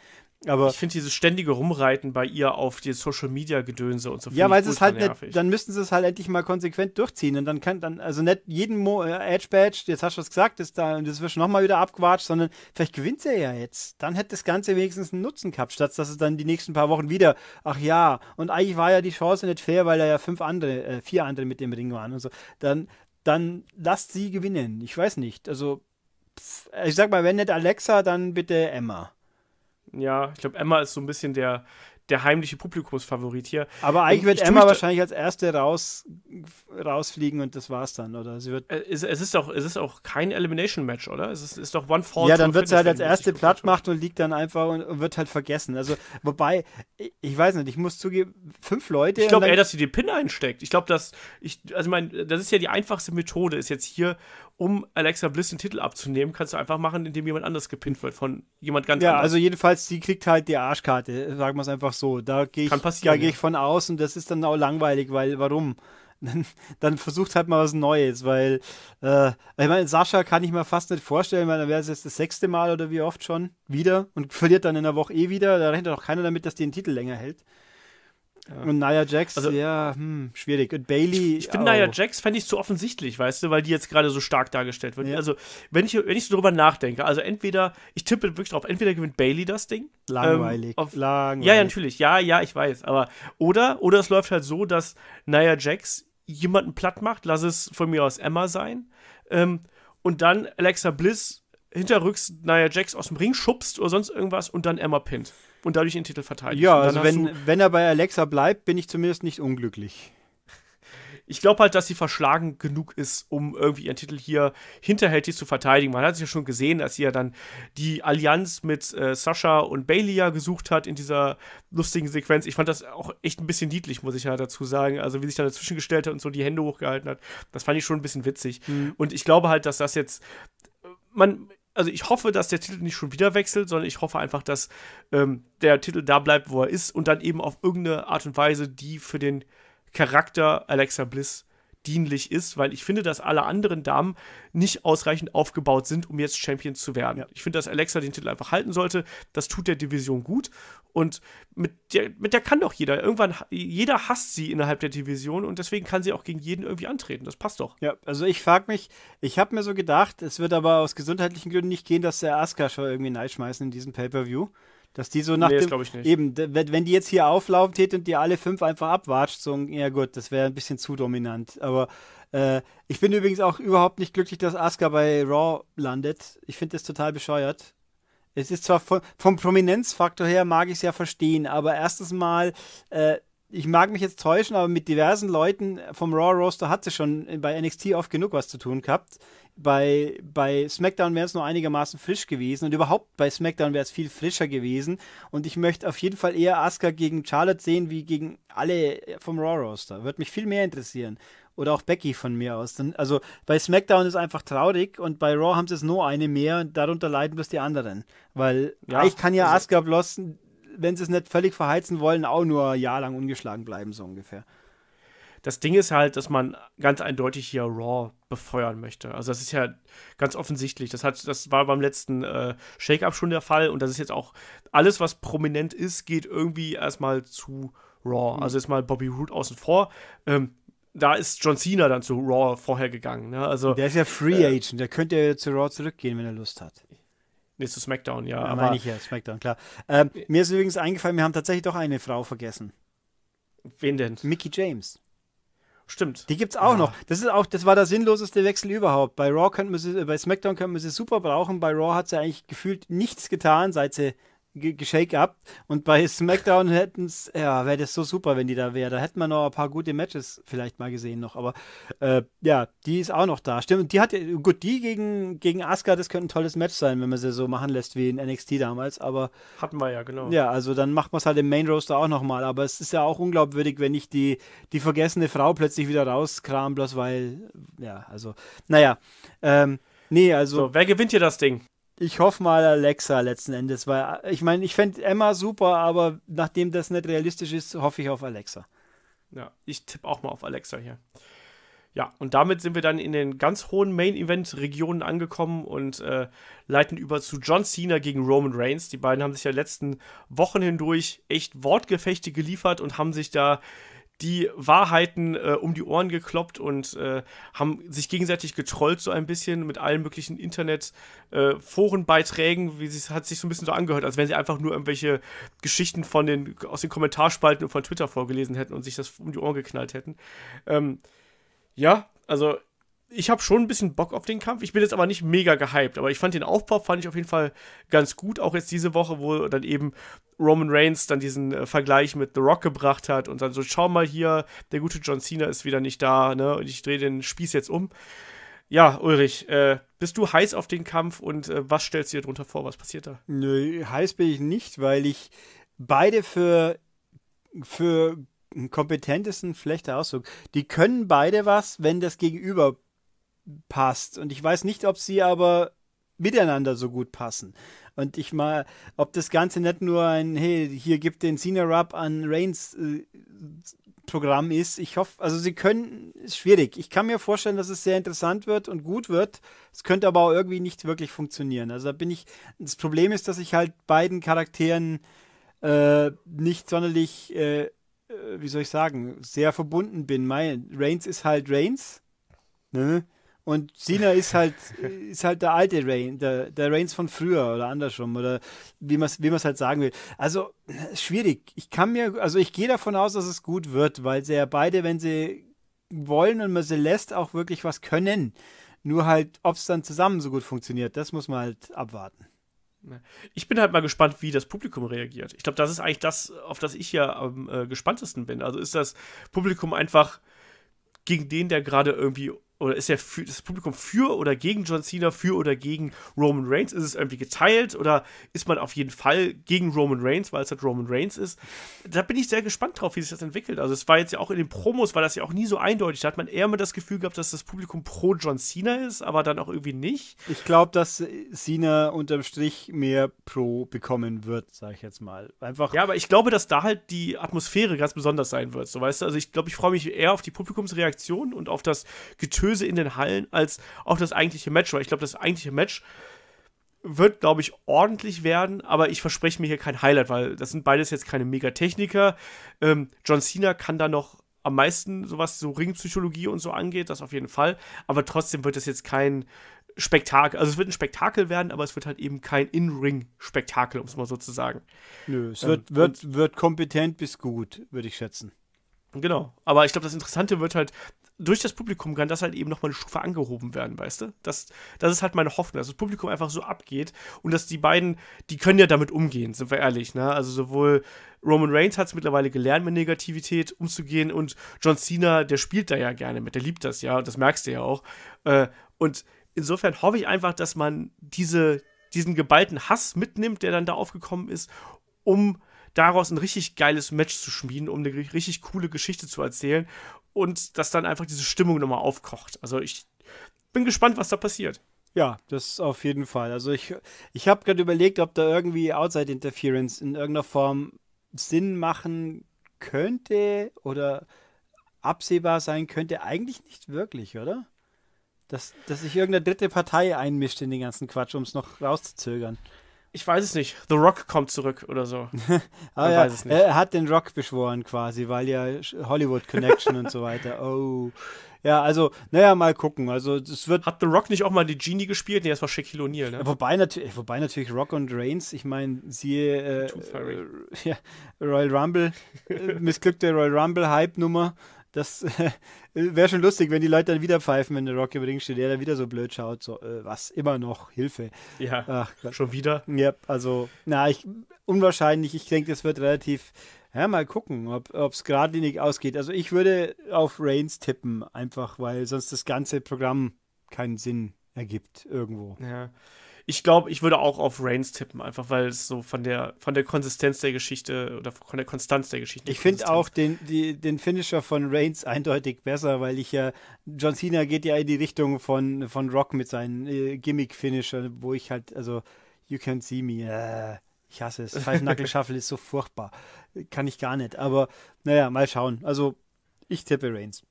Aber ich finde dieses ständige Rumreiten bei ihr auf die Social-Media-Gedönse und so. Ja, weil es halt nicht, dann müssten sie es halt endlich mal konsequent durchziehen. Und dann kann dann, also nicht jeden Mo äh, Edge-Badge, jetzt hast du es gesagt, ist da und das wird schon nochmal wieder abgewatscht, sondern vielleicht gewinnt sie ja jetzt. Dann hätte das Ganze wenigstens einen Nutzen gehabt, statt dass es dann die nächsten paar Wochen wieder, ach ja, und eigentlich war ja die Chance nicht fair, weil da ja fünf andere, äh, vier andere mit dem Ring waren und so. Dann, dann lasst sie gewinnen. Ich weiß nicht. Also, pff, ich sag mal, wenn nicht Alexa, dann bitte Emma. Ja, ich glaube, Emma ist so ein bisschen der, der heimliche Publikumsfavorit hier. Aber eigentlich wird Emma wahrscheinlich als Erste raus, rausfliegen und das war's dann, oder? Sie wird es, es, ist doch, es ist auch kein Elimination-Match, oder? Es ist, ist doch one fall. Ja, dann wird sie halt als Erste platt gemacht und liegt dann einfach und, und wird halt vergessen. Also, wobei, ich, ich weiß nicht, ich muss zugeben, fünf Leute... Ich glaube eher, dass sie den Pin einsteckt. Ich glaube, dass... Ich, also, mein, das ist ja die einfachste Methode, ist jetzt hier... Um Alexa Bliss den Titel abzunehmen, kannst du einfach machen, indem jemand anders gepinnt wird von jemand ganz anderem. Ja, anders. Also jedenfalls, die kriegt halt die Arschkarte, sagen wir es einfach so. Da gehe ich, ja. geh ich von aus und das ist dann auch langweilig, weil warum? Dann, dann versucht halt mal was Neues, weil äh, ich meine, Sascha kann ich mir fast nicht vorstellen, weil dann wäre es jetzt das sechste Mal oder wie oft schon wieder und verliert dann in der Woche eh wieder. Da rechnet doch keiner damit, dass die den Titel länger hält. Ja. Und Nia Jax, also, ja, hm, schwierig. Und Bayley. Ich finde, Nia Jax fände ich zu offensichtlich, weißt du, weil die jetzt gerade so stark dargestellt wird. Ja. Also, wenn ich, wenn ich so drüber nachdenke, also entweder, ich tippe wirklich drauf, entweder gewinnt Bayley das Ding. Langweilig. Ähm, auf, Langweilig. Ja, ja, natürlich. Ja, ja, ich weiß. Aber, oder, oder es läuft halt so, dass Nia Jax jemanden platt macht, lass es von mir aus Emma sein. Ähm, und dann Alexa Bliss hinterrücks Nia Jax aus dem Ring schubst oder sonst irgendwas und dann Emma pinnt. Und dadurch den Titel verteidigt. Ja, also wenn, wenn er bei Alexa bleibt, bin ich zumindest nicht unglücklich. Ich glaube halt, dass sie verschlagen genug ist, um irgendwie ihren Titel hier hinterhältig zu verteidigen. Man hat es ja schon gesehen, dass sie ja dann die Allianz mit äh, Sasha und Bayley ja gesucht hat in dieser lustigen Sequenz. Ich fand das auch echt ein bisschen niedlich, muss ich ja dazu sagen. Also wie sich da dazwischen gestellt hat und so die Hände hochgehalten hat. Das fand ich schon ein bisschen witzig. Mhm. Und ich glaube halt, dass das jetzt... man Also ich hoffe, dass der Titel nicht schon wieder wechselt, sondern ich hoffe einfach, dass ähm, der Titel da bleibt, wo er ist und dann eben auf irgendeine Art und Weise, die für den Charakter Alexa Bliss dienlich ist, weil ich finde, dass alle anderen Damen nicht ausreichend aufgebaut sind, um jetzt Champion zu werden. Ja. Ich finde, dass Alexa den Titel einfach halten sollte. Das tut der Division gut und mit der, mit der kann doch jeder. Irgendwann, jeder hasst sie innerhalb der Division und deswegen kann sie auch gegen jeden irgendwie antreten. Das passt doch. Ja, also ich frage mich, ich habe mir so gedacht, es wird aber aus gesundheitlichen Gründen nicht gehen, dass der Asuka schon irgendwie reinschmeißen in diesen Pay-Per-View. Dass die so nach nee, dem, ich nicht. Eben, wenn die jetzt hier auflaufen täte und die alle fünf einfach abwatscht, so, ja gut, das wäre ein bisschen zu dominant. Aber äh, ich bin übrigens auch überhaupt nicht glücklich, dass Asuka bei Raw landet. Ich finde das total bescheuert. Es ist zwar von, vom Prominenzfaktor her mag ich es ja verstehen, aber erstens mal, äh, ich mag mich jetzt täuschen, aber mit diversen Leuten vom Raw Roster hat sie schon bei N X T oft genug was zu tun gehabt. Bei, bei SmackDown wäre es nur einigermaßen frisch gewesen und überhaupt bei SmackDown wäre es viel frischer gewesen und ich möchte auf jeden Fall eher Asuka gegen Charlotte sehen, wie gegen alle vom Raw-Roster. Würde mich viel mehr interessieren. Oder auch Becky von mir aus. Denn, also bei SmackDown ist einfach traurig und bei Raw haben sie es nur eine mehr und darunter leiden bloß die anderen. Weil ja, ich kann ja also Asuka bloß, wenn sie es nicht völlig verheizen wollen, auch nur jahrelang ungeschlagen bleiben, so ungefähr. Das Ding ist halt, dass man ganz eindeutig hier Raw befeuern möchte. Also das ist ja ganz offensichtlich. Das hat, das war beim letzten äh, Shake-Up schon der Fall. Und das ist jetzt auch, alles, was prominent ist, geht irgendwie erstmal zu Raw. Mhm. Also jetzt mal Bobby Roode außen vor. Ähm, da ist John Cena dann zu Raw vorher gegangen. Ne? Also, der ist ja Free äh, Agent. Der könnte ja zu Raw zurückgehen, wenn er Lust hat. Nee, zu SmackDown, ja. ja meine ich ja, SmackDown, klar. Ähm, äh, mir ist übrigens eingefallen, wir haben tatsächlich doch eine Frau vergessen. Wen denn? Mickie James. Stimmt. Die gibt's auch ja. noch. Das ist auch, das war der sinnloseste Wechsel überhaupt. Bei Raw könnten wir sie, bei SmackDown könnten wir sie super brauchen. Bei Raw hat sie eigentlich gefühlt nichts getan, seit sie geshake-upt. Und bei SmackDown hätten's, ja, wäre das so super, wenn die da wäre. Da hätten wir noch ein paar gute Matches vielleicht mal gesehen noch. Aber äh, ja, die ist auch noch da. Stimmt. Und die hat, gut, die gegen, gegen Asuka, das könnte ein tolles Match sein, wenn man sie so machen lässt wie in N X T damals. Aber hatten wir ja, genau. Ja, also dann macht man es halt im Main Roster auch nochmal. Aber es ist ja auch unglaubwürdig, wenn ich die, die vergessene Frau plötzlich wieder rauskram, bloß weil, ja, also, naja. Ähm, nee, also. So, wer gewinnt hier das Ding? Ich hoffe mal Alexa letzten Endes, weil ich meine, ich fände Emma super, aber nachdem das nicht realistisch ist, hoffe ich auf Alexa. Ja, ich tippe auch mal auf Alexa hier. Ja, und damit sind wir dann in den ganz hohen Main-Event-Regionen angekommen und äh, leiten über zu John Cena gegen Roman Reigns. Die beiden haben sich ja in den letzten Wochen hindurch echt Wortgefechte geliefert und haben sich da die Wahrheiten äh, um die Ohren gekloppt und äh, haben sich gegenseitig getrollt so ein bisschen mit allen möglichen Internet-Forenbeiträgen. Äh, wie es hat sich so ein bisschen so angehört, als wenn sie einfach nur irgendwelche Geschichten von den, aus den Kommentarspalten und von Twitter vorgelesen hätten und sich das um die Ohren geknallt hätten. Ähm, ja, also ich habe schon ein bisschen Bock auf den Kampf. Ich bin jetzt aber nicht mega gehypt, aber ich fand den Aufbau fand ich auf jeden Fall ganz gut. Auch jetzt diese Woche, wo dann eben Roman Reigns dann diesen äh, Vergleich mit The Rock gebracht hat und dann so, schau mal hier, der gute John Cena ist wieder nicht da, ne? Und ich drehe den Spieß jetzt um. Ja, Ulrich, äh, bist du heiß auf den Kampf und äh, was stellst du dir darunter vor? Was passiert da? Nö, heiß bin ich nicht, weil ich beide für für kompetent ist ein schlechter Ausdruck. Die können beide was, wenn das Gegenüber passt. Und ich weiß nicht, ob sie aber miteinander so gut passen. Und ich mal, ob das Ganze nicht nur ein, hey, hier gibt den Cena-Rub an Reigns äh, Programm ist. Ich hoffe, also sie können, ist schwierig. Ich kann mir vorstellen, dass es sehr interessant wird und gut wird. Es könnte aber auch irgendwie nicht wirklich funktionieren. Also da bin ich, das Problem ist, dass ich halt beiden Charakteren äh, nicht sonderlich äh, wie soll ich sagen, sehr verbunden bin. Mein Reigns ist halt Reigns, ne? Und Cena ist halt ist halt der alte Reigns, der, der Reigns von früher oder andersrum oder wie man es wie man es halt sagen will. Also schwierig. Ich kann mir, also ich gehe davon aus, dass es gut wird, weil sie ja beide, wenn sie wollen und man sie lässt, auch wirklich was können. Nur halt, ob es dann zusammen so gut funktioniert, das muss man halt abwarten. Ich bin halt mal gespannt, wie das Publikum reagiert. Ich glaube, das ist eigentlich das, auf das ich ja am äh, gespanntesten bin. Also ist das Publikum einfach gegen den, der gerade irgendwie, oder ist der für, das Publikum für oder gegen John Cena, für oder gegen Roman Reigns? Ist es irgendwie geteilt oder ist man auf jeden Fall gegen Roman Reigns, weil es halt Roman Reigns ist? Da bin ich sehr gespannt drauf, wie sich das entwickelt. Also es war jetzt ja auch in den Promos, war das ja auch nie so eindeutig. Da hat man eher immer das Gefühl gehabt, dass das Publikum pro John Cena ist, aber dann auch irgendwie nicht. Ich glaube, dass Cena unterm Strich mehr pro bekommen wird, sage ich jetzt mal. Einfach. Ja, aber ich glaube, dass da halt die Atmosphäre ganz besonders sein wird. So, weißt du? Also ich glaube, ich freue mich eher auf die Publikumsreaktion und auf das Getöse in den Hallen als auch das eigentliche Match, weil ich glaube, das eigentliche Match wird, glaube ich, ordentlich werden, aber ich verspreche mir hier kein Highlight, weil das sind beides jetzt keine Megatechniker. Ähm, John Cena kann da noch am meisten sowas, so Ringpsychologie und so angeht, das auf jeden Fall, aber trotzdem wird das jetzt kein Spektakel, also es wird ein Spektakel werden, aber es wird halt eben kein In-Ring-Spektakel, um es mal so zu sagen. Nö, es ähm, wird, wird, wird kompetent bis gut, würde ich schätzen. Genau, aber ich glaube, das Interessante wird halt, durch das Publikum kann das halt eben nochmal eine Stufe angehoben werden, weißt du? Das, das ist halt meine Hoffnung, dass das Publikum einfach so abgeht und dass die beiden, die können ja damit umgehen, sind wir ehrlich, ne? Also sowohl Roman Reigns hat es mittlerweile gelernt, mit Negativität umzugehen und John Cena, der spielt da ja gerne mit, der liebt das ja und das merkst du ja auch. Äh, und insofern hoffe ich einfach, dass man diese, diesen geballten Hass mitnimmt, der dann da aufgekommen ist, um daraus ein richtig geiles Match zu schmieden, um eine richtig coole Geschichte zu erzählen. Und dass dann einfach diese Stimmung nochmal aufkocht. Also ich bin gespannt, was da passiert. Ja, das auf jeden Fall. Also ich, ich habe gerade überlegt, ob da irgendwie Outside-Interference in irgendeiner Form Sinn machen könnte oder absehbar sein könnte. Eigentlich nicht wirklich, oder? Dass, dass sich irgendeine dritte Partei einmischt in den ganzen Quatsch, um es noch rauszuzögern. Ich weiß es nicht. The Rock kommt zurück oder so. ah, ja. weiß es nicht. Er hat den Rock beschworen quasi, weil ja Hollywood Connection und so weiter. Oh. Ja, also, naja, mal gucken. Also, es wird. Hat The Rock nicht auch mal die Genie gespielt? Nee, das war Shaquille O'Neal, ne? Ja, wobei, natür- wobei natürlich Rock und Reigns, ich meine, siehe. Äh, äh, ja, Royal Rumble, äh, missglückte Royal Rumble-Hype-Nummer. Das äh, wäre schon lustig, wenn die Leute dann wieder pfeifen, wenn der Rock im Ring steht, der dann wieder so blöd schaut, so, äh, was, immer noch, Hilfe. Ja, ach, schon wieder? Ja, also, na, ich, unwahrscheinlich, ich denke, das wird relativ, ja, mal gucken, ob es geradlinig ausgeht. Also ich würde auf Reigns tippen, einfach, weil sonst das ganze Programm keinen Sinn ergibt, irgendwo. Ja. Ich glaube, ich würde auch auf Reigns tippen, einfach weil es so von der von der Konsistenz der Geschichte oder von der Konstanz der Geschichte. Ich finde auch den, die, den Finisher von Reigns eindeutig besser, weil ich ja, John Cena geht ja in die Richtung von, von Rock mit seinen äh, Gimmick-Finishern, wo ich halt, also, you can see me, äh, ich hasse es. Five-Knuckle-Shuffle ist so furchtbar. Kann ich gar nicht, aber naja, mal schauen. Also, ich tippe Reigns.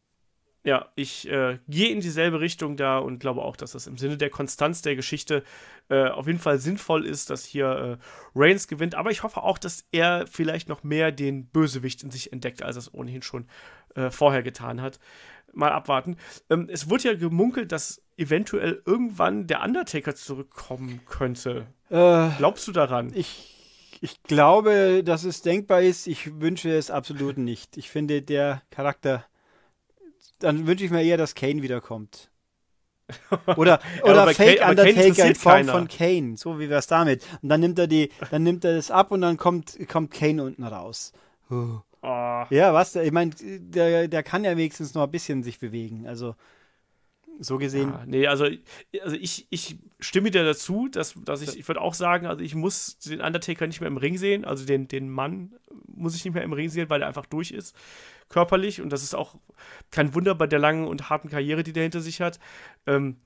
ja, ich äh, gehe in dieselbe Richtung da und glaube auch, dass das im Sinne der Konstanz der Geschichte äh, auf jeden Fall sinnvoll ist, dass hier äh, Reigns gewinnt. Aber ich hoffe auch, dass er vielleicht noch mehr den Bösewicht in sich entdeckt, als er es ohnehin schon äh, vorher getan hat. Mal abwarten. Ähm, es wurde ja gemunkelt, dass eventuell irgendwann der Undertaker zurückkommen könnte. Äh, Glaubst du daran? Ich Ich glaube, dass es denkbar ist. Ich wünsche es absolut nicht. Ich finde, der Charakter... Dann wünsche ich mir eher, dass Kane wiederkommt. Oder, oder ja, Fake Kane, Undertaker in Form keiner. von Kane. So wie wär's damit. Und dann nimmt er die, dann nimmt er das ab und dann kommt, kommt Kane unten raus. Oh. Ja, was? Ich meine, der, der kann ja wenigstens noch ein bisschen sich bewegen. Also... So gesehen. Ja, nee, also, also ich, ich stimme dir dazu, dass, dass ich, ich würde auch sagen, also ich muss den Undertaker nicht mehr im Ring sehen, also den, den Mann muss ich nicht mehr im Ring sehen, weil er einfach durch ist, körperlich, und das ist auch kein Wunder bei der langen und harten Karriere, die der hinter sich hat. Ähm,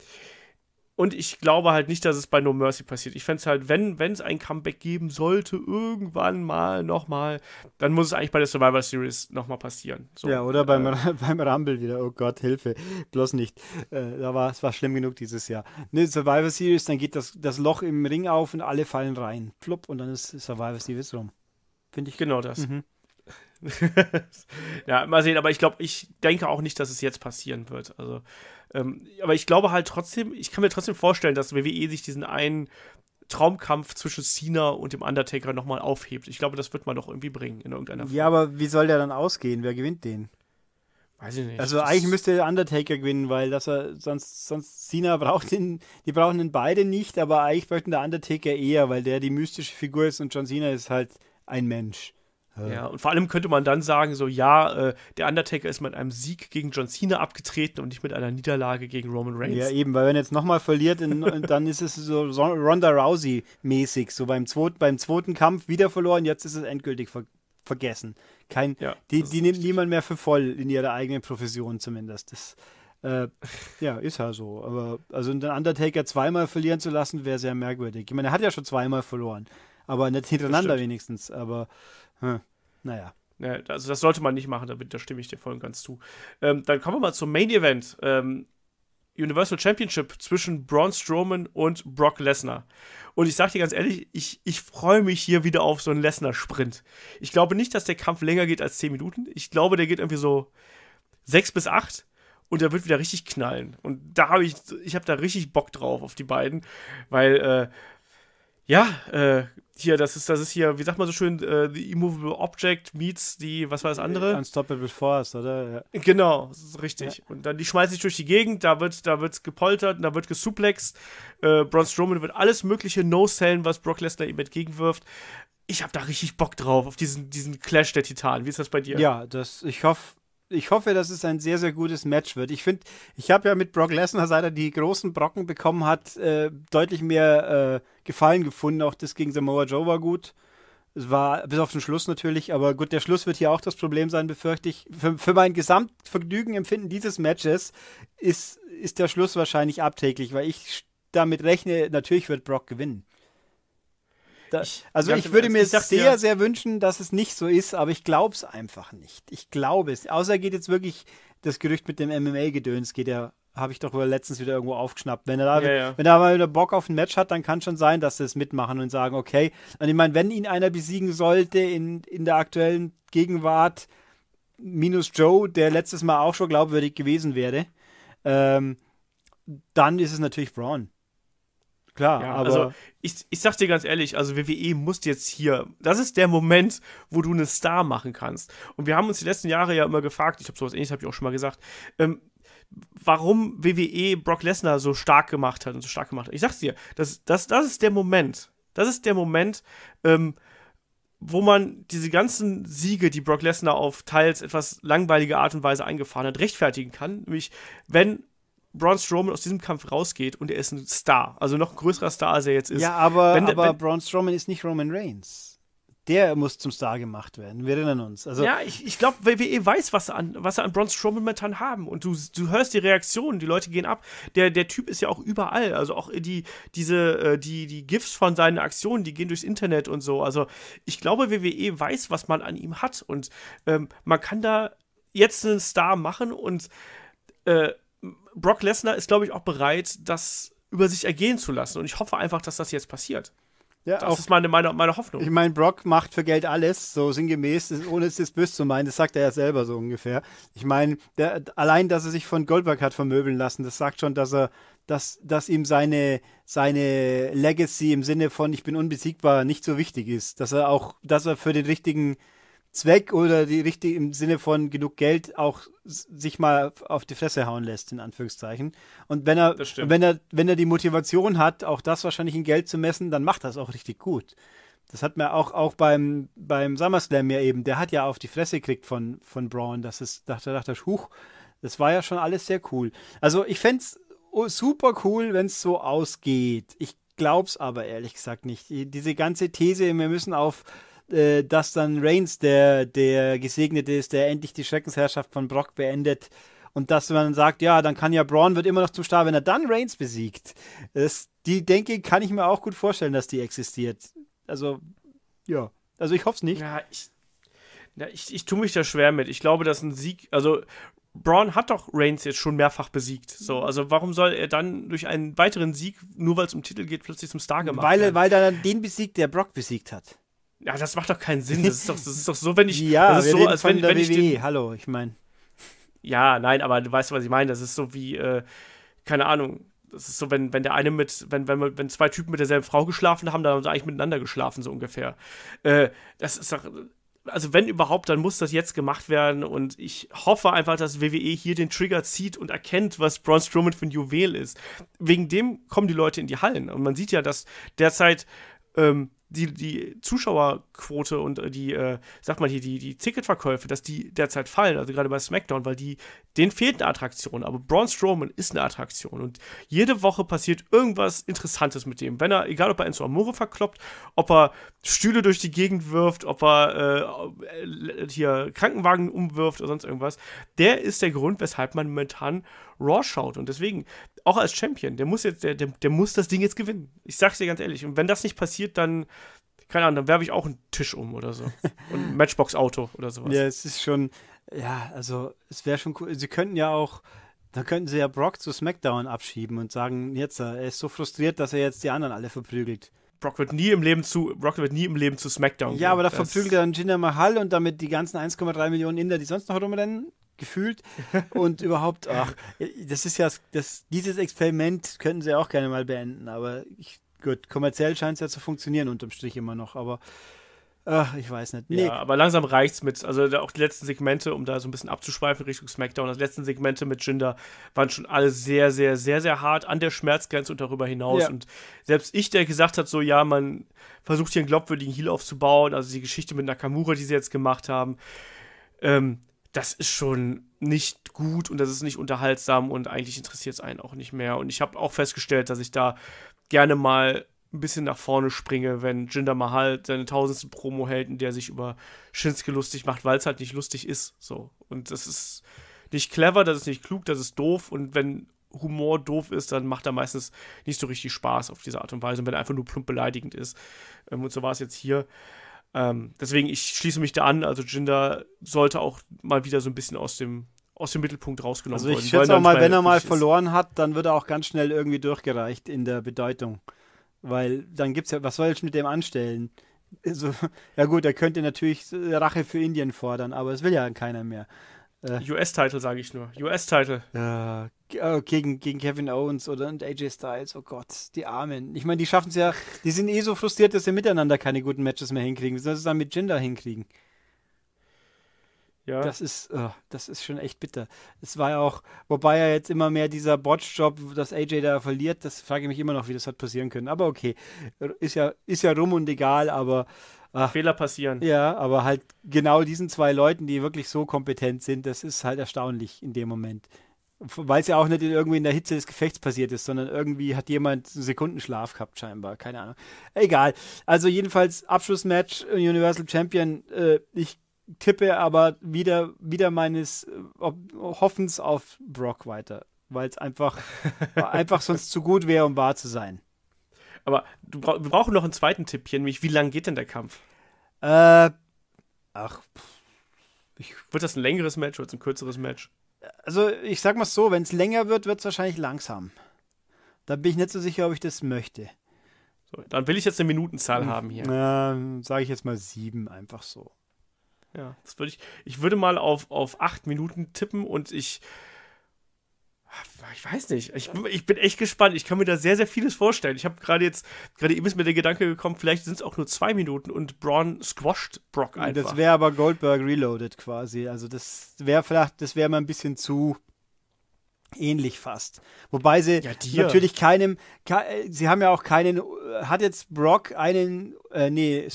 und ich glaube halt nicht, dass es bei No Mercy passiert. Ich fände es halt, wenn es ein Comeback geben sollte, irgendwann mal nochmal, dann muss es eigentlich bei der Survivor Series nochmal passieren. So. Ja, oder beim, äh, beim Rumble wieder. Oh Gott, Hilfe. Bloß nicht. Äh, da war, es war schlimm genug dieses Jahr. Ne, Survivor Series, dann geht das, das Loch im Ring auf und alle fallen rein. Plupp, und dann ist Survivor Series rum. Finde ich genau das. Mhm. Ja, mal sehen, aber ich glaube, ich denke auch nicht, dass es jetzt passieren wird. Also, ähm, aber ich glaube halt trotzdem, ich kann mir trotzdem vorstellen, dass W W E sich diesen einen Traumkampf zwischen Cena und dem Undertaker nochmal aufhebt. Ich glaube, das wird man doch irgendwie bringen, in irgendeiner Form. Ja, aber wie soll der dann ausgehen? Wer gewinnt den? Weiß ich nicht. Also eigentlich müsste der Undertaker gewinnen, weil dass er sonst, sonst Cena braucht ihn, die brauchen ihn beide nicht, aber eigentlich bräuchten der Undertaker eher, weil der die mystische Figur ist und John Cena ist halt ein Mensch. Ja, und vor allem könnte man dann sagen, so, ja, äh, der Undertaker ist mit einem Sieg gegen John Cena abgetreten und nicht mit einer Niederlage gegen Roman Reigns. Ja, eben, weil wenn er jetzt nochmal verliert, in, dann ist es so Ronda Rousey-mäßig, so beim, zweit, beim zweiten Kampf wieder verloren, jetzt ist es endgültig ver vergessen. Kein, ja, die die nimmt richtig. Niemand mehr für voll in ihrer eigenen Profession zumindest. Das, äh, ja, ist ja so. Aber also den Undertaker zweimal verlieren zu lassen, wäre sehr merkwürdig. Ich meine, er hat ja schon zweimal verloren, aber nicht hintereinander wenigstens, aber Hm. Naja. Ja, also das sollte man nicht machen, damit, da stimme ich dir voll und ganz zu. Ähm, dann kommen wir mal zum Main Event. Ähm, Universal Championship zwischen Braun Strowman und Brock Lesnar. Und ich sage dir ganz ehrlich, ich, ich freue mich hier wieder auf so einen Lesnar-Sprint. Ich glaube nicht, dass der Kampf länger geht als zehn Minuten. Ich glaube, der geht irgendwie so sechs bis acht. Und der wird wieder richtig knallen. Und da habe ich, ich habe da richtig Bock drauf, auf die beiden. Weil, äh, ja, äh, hier, das ist, das ist hier, wie sagt man so schön, äh, the immovable object meets die, was war das andere? Unstoppable Force, oder? Ja. Genau, das ist richtig. Ja. Und dann, die schmeißen sich durch die Gegend, da wird, da wird's gepoltert, da wird gesuplext. Äh, Braun Strowman wird alles mögliche No-Sellen, was Brock Lesnar ihm entgegenwirft. Ich hab da richtig Bock drauf, auf diesen, diesen Clash der Titanen. Wie ist das bei dir? Ja, das, ich hoffe... Ich hoffe, dass es ein sehr, sehr gutes Match wird. Ich finde, ich habe ja mit Brock Lesnar, seit er die großen Brocken bekommen hat, äh, deutlich mehr äh, Gefallen gefunden. Auch das gegen Samoa Joe war gut. Es war bis auf den Schluss natürlich, aber gut, der Schluss wird hier auch das Problem sein, befürchte ich. Für, für mein Gesamtvergnügen empfinden dieses Matches ist, ist der Schluss wahrscheinlich abträglich, weil ich damit rechne, natürlich wird Brock gewinnen. Da, also ich, ich würde mir sehr, ja. sehr wünschen, dass es nicht so ist, aber ich glaube es einfach nicht. Ich glaube es. Außer geht jetzt wirklich das Gerücht mit dem M M A-Gedöns, geht ja, habe ich doch letztens wieder irgendwo aufgeschnappt. Wenn er, da, ja, ja. wenn er mal wieder Bock auf ein Match hat, dann kann schon sein, dass sie es mitmachen und sagen, okay. Und ich meine, wenn ihn einer besiegen sollte in, in der aktuellen Gegenwart, minus Joe, der letztes Mal auch schon glaubwürdig gewesen wäre, ähm, dann ist es natürlich Braun. Klar, ja, aber also ich, ich sag dir ganz ehrlich, also W W E muss jetzt hier, das ist der Moment, wo du einen Star machen kannst. Und wir haben uns die letzten Jahre ja immer gefragt, ich habe sowas ähnliches, habe ich auch schon mal gesagt, ähm, warum W W E Brock Lesnar so stark gemacht hat und so stark gemacht hat. Ich sag's dir, das, das, das ist der Moment, das ist der Moment, ähm, wo man diese ganzen Siege, die Brock Lesnar auf teils etwas langweilige Art und Weise eingefahren hat, rechtfertigen kann, nämlich wenn Braun Strowman aus diesem Kampf rausgeht und er ist ein Star. Also noch ein größerer Star, als er jetzt ist. Ja, aber, wenn, aber wenn, Braun Strowman ist nicht Roman Reigns. Der muss zum Star gemacht werden. Wir erinnern uns. Also ja, ich, ich glaube, W W E weiß, was sie an, was sie an Braun Strowman momentan haben. Und du, du hörst die Reaktionen, die Leute gehen ab. Der, der Typ ist ja auch überall. Also auch die, diese, die, die GIFs von seinen Aktionen, die gehen durchs Internet und so. Also ich glaube, W W E weiß, was man an ihm hat. Und ähm, man kann da jetzt einen Star machen und äh, Brock Lesnar ist, glaube ich, auch bereit, das über sich ergehen zu lassen. Und ich hoffe einfach, dass das jetzt passiert. Ja, das auch, ist meine, meine, meine Hoffnung. Ich meine, Brock macht für Geld alles, so sinngemäß, ohne es jetzt böse zu meinen. Das sagt er ja selber so ungefähr. Ich meine, allein, dass er sich von Goldberg hat vermöbeln lassen, das sagt schon, dass er, dass, dass ihm seine, seine Legacy im Sinne von ich bin unbesiegbar nicht so wichtig ist. Dass er auch, dass er für den richtigen Zweck oder die richtige im Sinne von genug Geld auch sich mal auf die Fresse hauen lässt, in Anführungszeichen. Und wenn er, wenn er, wenn er die Motivation hat, auch das wahrscheinlich in Geld zu messen, dann macht das auch richtig gut. Das hat man auch, auch beim, beim SummerSlam ja eben, der hat ja auf die Fresse gekriegt von, von Braun. Das ist, dachte, dachte, huch, das war ja schon alles sehr cool. Also ich fände es super cool, wenn es so ausgeht. Ich glaub's aber ehrlich gesagt nicht. Diese ganze These, wir müssen auf dass dann Reigns der, der Gesegnete ist, der endlich die Schreckensherrschaft von Brock beendet und dass man sagt, ja, dann kann ja Braun wird immer noch zum Star, wenn er dann Reigns besiegt. Das, die Denke kann ich mir auch gut vorstellen, dass die existiert. Also, ja. Also ich hoffe es nicht. Ja, ich, na, ich, ich tue mich da schwer mit. Ich glaube, dass ein Sieg, also Braun hat doch Reigns jetzt schon mehrfach besiegt. So, also warum soll er dann durch einen weiteren Sieg, nur weil es um Titel geht, plötzlich zum Star gemacht weil, werden? Weil er dann den besiegt, der Brock besiegt hat. Ja, das macht doch keinen Sinn. Das ist doch, das ist doch so, wenn ich. Ja, das ist wir so, reden als von wenn, der wenn ich den, hallo, ich meine. Ja, nein, aber du weißt, was ich meine. Das ist so wie, äh, keine Ahnung. Das ist so, wenn, wenn der eine mit, wenn, wenn, wenn zwei Typen mit derselben Frau geschlafen haben, dann haben sie eigentlich miteinander geschlafen, so ungefähr. Äh, das ist doch. Also, wenn überhaupt, dann muss das jetzt gemacht werden. Und ich hoffe einfach, dass W W E hier den Trigger zieht und erkennt, was Braun Strowman für ein Juwel ist. Wegen dem kommen die Leute in die Hallen. Und man sieht ja, dass derzeit. Ähm, Die, die Zuschauerquote und die, äh, sag mal hier, die, die Ticketverkäufe, dass die derzeit fallen, also gerade bei SmackDown, weil die, denen fehlt eine Attraktion, aber Braun Strowman ist eine Attraktion und jede Woche passiert irgendwas Interessantes mit dem, wenn er, egal ob er Enzo Amore verkloppt, ob er Stühle durch die Gegend wirft, ob er äh, hier Krankenwagen umwirft oder sonst irgendwas, der ist der Grund, weshalb man momentan Raw schaut und deswegen, auch als Champion, der muss jetzt, der, der, der muss das Ding jetzt gewinnen. Ich sag's dir ganz ehrlich. Und wenn das nicht passiert, dann, keine Ahnung, dann werfe ich auch einen Tisch um oder so. Und ein Matchbox-Auto oder sowas. Ja, es ist schon, ja, also es wäre schon cool. Sie könnten ja auch, dann könnten sie ja Brock zu SmackDown abschieben und sagen, jetzt, er ist so frustriert, dass er jetzt die anderen alle verprügelt. Brock wird nie im Leben zu, Brock wird nie im Leben zu SmackDown gehen. Ja, aber da verprügelt er dann Jinder Mahal und damit die ganzen eins Komma drei Millionen Inder, die sonst noch rumrennen, gefühlt und überhaupt, ach, das ist ja, das, dieses Experiment könnten sie auch gerne mal beenden, aber ich, gut, kommerziell scheint es ja zu funktionieren unterm Strich immer noch, aber ach, ich weiß nicht. Nee. Ja, aber langsam reicht's mit, also auch die letzten Segmente, um da so ein bisschen abzuschweifen Richtung SmackDown, die letzten Segmente mit Jinder waren schon alle sehr, sehr, sehr, sehr hart an der Schmerzgrenze und darüber hinaus ja. Und selbst ich, der gesagt hat, so, ja, man versucht hier einen glaubwürdigen Heel aufzubauen, also die Geschichte mit Nakamura, die sie jetzt gemacht haben, ähm, das ist schon nicht gut und das ist nicht unterhaltsam und eigentlich interessiert es einen auch nicht mehr. Und ich habe auch festgestellt, dass ich da gerne mal ein bisschen nach vorne springe, wenn Jinder Mahal seine tausendste Promo hält, in der sich über Shinsuke lustig macht, weil es halt nicht lustig ist. So. Und das ist nicht clever, das ist nicht klug, das ist doof. Und wenn Humor doof ist, dann macht er meistens nicht so richtig Spaß auf diese Art und Weise. Und wenn er einfach nur plump beleidigend ist. Und so war es jetzt hier. Ähm, deswegen, ich schließe mich da an, also Jinder sollte auch mal wieder so ein bisschen aus dem, aus dem Mittelpunkt rausgenommen werden. Also ich schätze auch mal, wenn er mal verloren hat, dann wird er auch ganz schnell irgendwie durchgereicht in der Bedeutung, weil dann gibt's ja, was soll ich mit dem anstellen? Also, ja gut, er könnte natürlich Rache für Indien fordern, aber es will ja keiner mehr. Äh, U S-Title sage ich nur, U S-Title. Ja, oh, gegen, gegen Kevin Owens oder und A J Styles, oh Gott, die Armen. Ich meine, die schaffen es ja, die sind eh so frustriert, dass sie miteinander keine guten Matches mehr hinkriegen. Wie sollen sie es dann mit Jinder hinkriegen? Ja. Das ist, oh, das ist schon echt bitter. Es war ja auch, wobei ja jetzt immer mehr dieser Botch-Job, dass A J da verliert, das frage ich mich immer noch, wie das hat passieren können. Aber okay, ist ja, ist ja rum und egal, aber ach, Fehler passieren. Ja, aber halt genau diesen zwei Leuten, die wirklich so kompetent sind, das ist halt erstaunlich in dem Moment. Weil es ja auch nicht irgendwie in der Hitze des Gefechts passiert ist, sondern irgendwie hat jemand einen Sekundenschlaf gehabt scheinbar, keine Ahnung. Egal, also jedenfalls Abschlussmatch, Universal Champion, äh, ich tippe aber wieder, wieder meines Hoffens auf Brock weiter, weil es einfach, einfach sonst zu gut wäre, um wahr zu sein. Aber du bra wir brauchen noch einen zweiten Tipp hier, nämlich wie lange geht denn der Kampf? Äh, ach. Ich, wird das ein längeres Match oder ein kürzeres Match? also ich sag mal so, wenn es länger wird, wird es wahrscheinlich langsam. Da bin ich nicht so sicher, ob ich das möchte. So, dann will ich jetzt eine Minutenzahl hm, haben hier. Äh, sage ich jetzt mal sieben, einfach so. Ja, das würde ich, ich würde mal auf, auf acht Minuten tippen und ich, ich weiß nicht, ich, ich bin echt gespannt, ich kann mir da sehr, sehr vieles vorstellen. Ich habe gerade jetzt, gerade eben ist mir der Gedanke gekommen, vielleicht sind es auch nur zwei Minuten und Braun squasht Brock einfach. Das wäre aber Goldberg Reloaded quasi, also das wäre vielleicht, das wäre mal ein bisschen zu ähnlich fast. Wobei sie ja, natürlich keinem, ke sie haben ja auch keinen, hat jetzt Brock einen, äh, nee,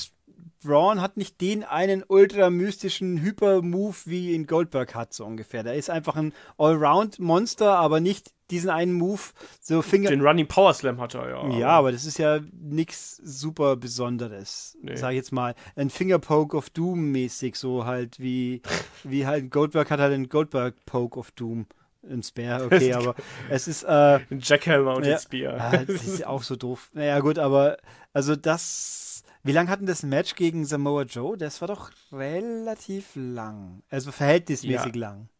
Braun hat nicht den einen ultramystischen Hyper-Move, wie ihn Goldberg hat, so ungefähr. Der ist einfach ein Allround-Monster, aber nicht diesen einen Move. So Finger den Running Power Slam hat er, ja. Ja, aber das ist ja nichts super Besonderes, nee. Sag ich jetzt mal. Ein Finger-Poke of Doom-mäßig, so halt wie, wie halt Goldberg hat halt einen Goldberg-Poke of Doom. Ein Spear, okay, aber es ist äh, ein Jackhammer und ja, ein Spear. Ja, das ist auch so doof. Naja, gut, aber also das. Wie lange hatten das Match gegen Samoa Joe? Das war doch relativ lang. Also verhältnismäßig ja. lang.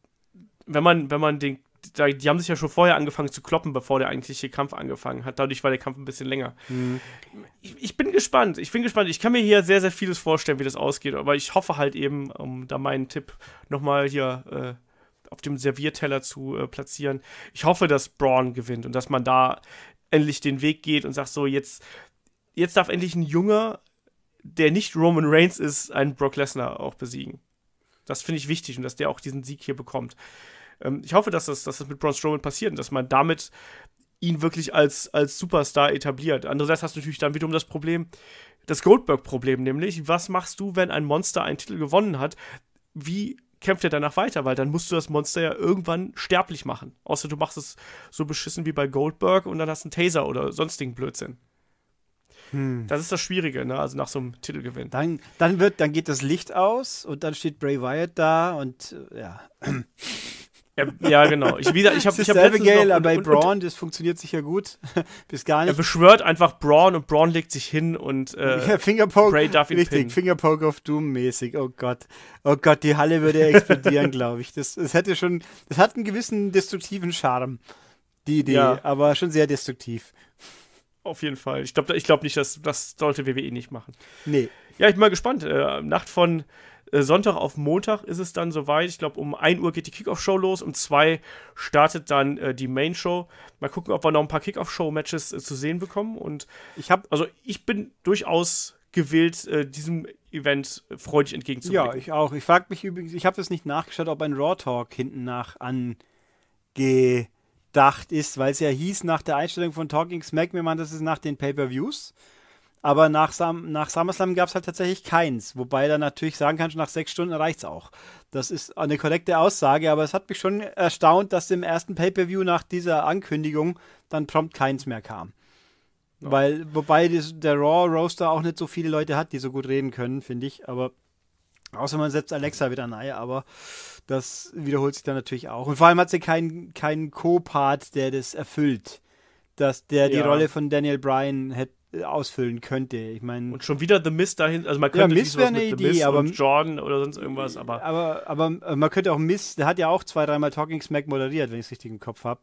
Wenn man, wenn man den. Die haben sich ja schon vorher angefangen zu kloppen, bevor der eigentliche Kampf angefangen hat. Dadurch war der Kampf ein bisschen länger. Mhm. Ich, ich bin gespannt. Ich bin gespannt. Ich kann mir hier sehr, sehr vieles vorstellen, wie das ausgeht. Aber ich hoffe halt eben, um da meinen Tipp nochmal hier äh, auf dem Servierteller zu äh, platzieren. Ich hoffe, dass Braun gewinnt und dass man da endlich den Weg geht und sagt so, jetzt. Jetzt darf endlich ein Junger, der nicht Roman Reigns ist, einen Brock Lesnar auch besiegen. Das finde ich wichtig und dass der auch diesen Sieg hier bekommt. Ähm, ich hoffe, dass das, dass das mit Braun Strowman passiert und dass man damit ihn wirklich als, als Superstar etabliert. Andererseits hast du natürlich dann wiederum das Problem, das Goldberg-Problem nämlich. Was machst du, wenn ein Monster einen Titel gewonnen hat? Wie kämpft er danach weiter? Weil dann musst du das Monster ja irgendwann sterblich machen. Außer du machst es so beschissen wie bei Goldberg und dann hast du einen Taser oder sonstigen Blödsinn. Hm. Das ist das Schwierige, ne? Also nach so einem Titelgewinn. Dann, dann, wird, dann geht das Licht aus und dann steht Bray Wyatt da und ja. Ja, ja genau. Ich, wieder, ich hab, das ich hab Abigail, noch, und, bei und, Braun, und, das funktioniert sicher gut. Bis gar nicht. Er beschwört einfach Braun und Braun legt sich hin und äh, ja, Fingerpoke, Bray darf ihn richtig, pinnen. Fingerpoke of Doom mäßig. Oh Gott. Oh Gott, die Halle würde explodieren, glaube ich. Das, das hätte schon, das hat einen gewissen destruktiven Charme, die Idee, ja. Aber schon sehr destruktiv. Auf jeden Fall. Ich glaube ich glaub nicht, dass das sollte W W E nicht machen. Nee. Ja, ich bin mal gespannt. Äh, Nacht von äh, Sonntag auf Montag ist es dann soweit. Ich glaube, um ein Uhr geht die Kickoff-Show los. Um zwei startet dann äh, die Main-Show. Mal gucken, ob wir noch ein paar Kickoff-Show-Matches äh, zu sehen bekommen. Und ich habe, also ich bin durchaus gewillt, äh, diesem Event freudig entgegenzublicken. Ja, ich auch. Ich frage mich übrigens, ich habe das nicht nachgeschaut, ob ein Raw-Talk hinten nach ange... dacht ist, weil es ja hieß, nach der Einstellung von Talking Smack, mir man, das ist nach den Pay-Per-Views, aber nach, Sam nach SummerSlam gab es halt tatsächlich keins, wobei dann natürlich sagen kannst, nach sechs Stunden reicht's auch. Das ist eine korrekte Aussage, aber es hat mich schon erstaunt, dass im ersten Pay-Per-View nach dieser Ankündigung dann prompt keins mehr kam. Ja. Weil, wobei das, der Raw-Roaster auch nicht so viele Leute hat, die so gut reden können, finde ich, aber außer man setzt Alexa wieder nahe, aber das wiederholt sich dann natürlich auch. Und vor allem hat sie keinen keinen Co-Part, der das erfüllt, dass der ja. die Rolle von Daniel Bryan hätte ausfüllen könnte. Ich meine, und schon wieder The Miz dahin, also man könnte ja, Miz wäre eine Idee, aber Jordan oder sonst irgendwas, aber aber aber man könnte auch Miz, der hat ja auch zwei, dreimal Talking Smack moderiert, wenn ich es richtig im Kopf habe.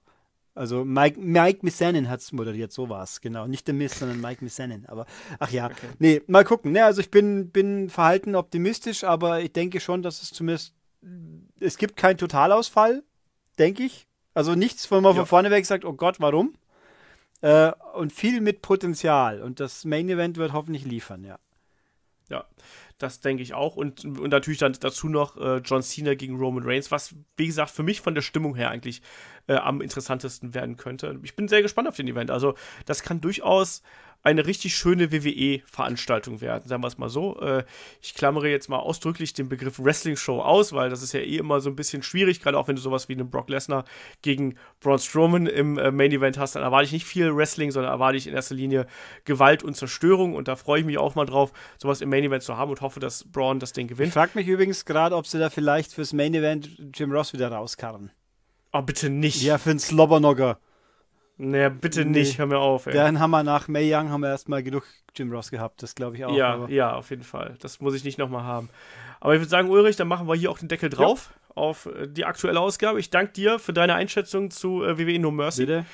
Also Mike Mike Mizzanin hat es moderiert, so war es, genau. Nicht The Miz, sondern Mike Mizzanin. Aber ach ja, okay. Nee, mal gucken. Ja, also ich bin, bin verhalten optimistisch, aber ich denke schon, dass es zumindest, es gibt keinen Totalausfall, denke ich. Also nichts, wo man ja. von vorne weg sagt, oh Gott, warum? Äh, und viel mit Potenzial. Und das Main Event wird hoffentlich liefern, ja. Ja, das denke ich auch. Und, und natürlich dann dazu noch äh, John Cena gegen Roman Reigns, was, wie gesagt, für mich von der Stimmung her eigentlich äh, am interessantesten werden könnte. Ich bin sehr gespannt auf den Event. Also, das kann durchaus eine richtig schöne W W E-Veranstaltung werden, sagen wir es mal so. Äh, ich klammere jetzt mal ausdrücklich den Begriff Wrestling-Show aus, weil das ist ja eh immer so ein bisschen schwierig, gerade auch wenn du sowas wie einen Brock Lesnar gegen Braun Strowman im äh, Main-Event hast, dann erwarte ich nicht viel Wrestling, sondern erwarte ich in erster Linie Gewalt und Zerstörung und da freue ich mich auch mal drauf, sowas im Main-Event zu haben und hoffe, dass Braun das Ding gewinnt. Ich frage mich übrigens gerade, ob sie da vielleicht fürs Main-Event Jim Ross wieder rauskarren. Oh, bitte nicht. Ja, für einen Slobbernocker. Naja, bitte nicht, nee. Hör mir auf, ey. Dann haben wir nach Mae Young haben wir erstmal genug Jim Ross gehabt, das glaube ich auch. Ja, aber. Ja, auf jeden Fall. Das muss ich nicht nochmal haben. Aber ich würde sagen, Ulrich, dann machen wir hier auch den Deckel drauf. Ja. auf die aktuelle Ausgabe. Ich danke dir für deine Einschätzung zu äh, W W E No Mercy. Bitte.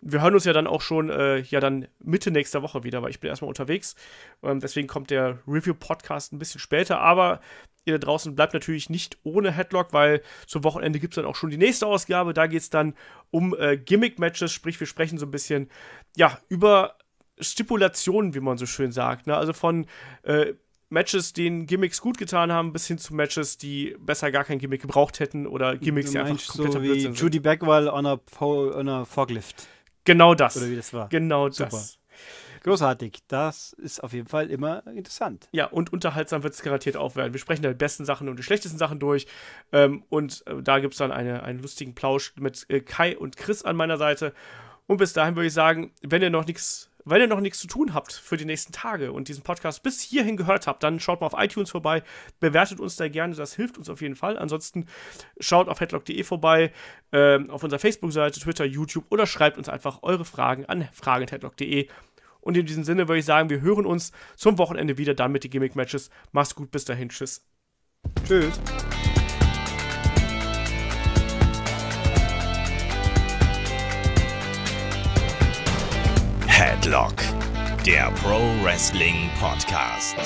Wir hören uns ja dann auch schon äh, ja dann Mitte nächster Woche wieder, weil ich bin erstmal unterwegs. Ähm, deswegen kommt der Review-Podcast ein bisschen später. Aber ihr da draußen bleibt natürlich nicht ohne Headlock, weil zum Wochenende gibt es dann auch schon die nächste Ausgabe. Da geht es dann um äh, Gimmick-Matches. Sprich, wir sprechen so ein bisschen ja über Stipulationen, wie man so schön sagt. Ne? Also von äh, Matches, denen Gimmicks gut getan haben, bis hin zu Matches, die besser gar kein Gimmick gebraucht hätten oder Gimmicks, die einfach kompletter so Blödsinn sind. Judy Bagwell on a, on a Forklift. Genau das. Oder wie das war. Genau Super. das. Großartig. Das ist auf jeden Fall immer interessant. Ja, und unterhaltsam wird es garantiert auch werden. Wir sprechen da die besten Sachen und die schlechtesten Sachen durch. Ähm, und äh, da gibt es dann eine, einen lustigen Plausch mit äh, Kai und Chris an meiner Seite. Und bis dahin würde ich sagen, wenn ihr noch nichts wenn ihr noch nichts zu tun habt für die nächsten Tage und diesen Podcast bis hierhin gehört habt, dann schaut mal auf iTunes vorbei, bewertet uns da gerne, das hilft uns auf jeden Fall. Ansonsten schaut auf headlock punkt de vorbei, ähm, auf unserer Facebook-Seite, Twitter, YouTube oder schreibt uns einfach eure Fragen an fragen at headlock punkt de. Und in diesem Sinne würde ich sagen, wir hören uns zum Wochenende wieder, dann mit den Gimmick-Matches. Macht's gut, bis dahin, tschüss. Tschüss. Headlock, der Pro Wrestling Podcast.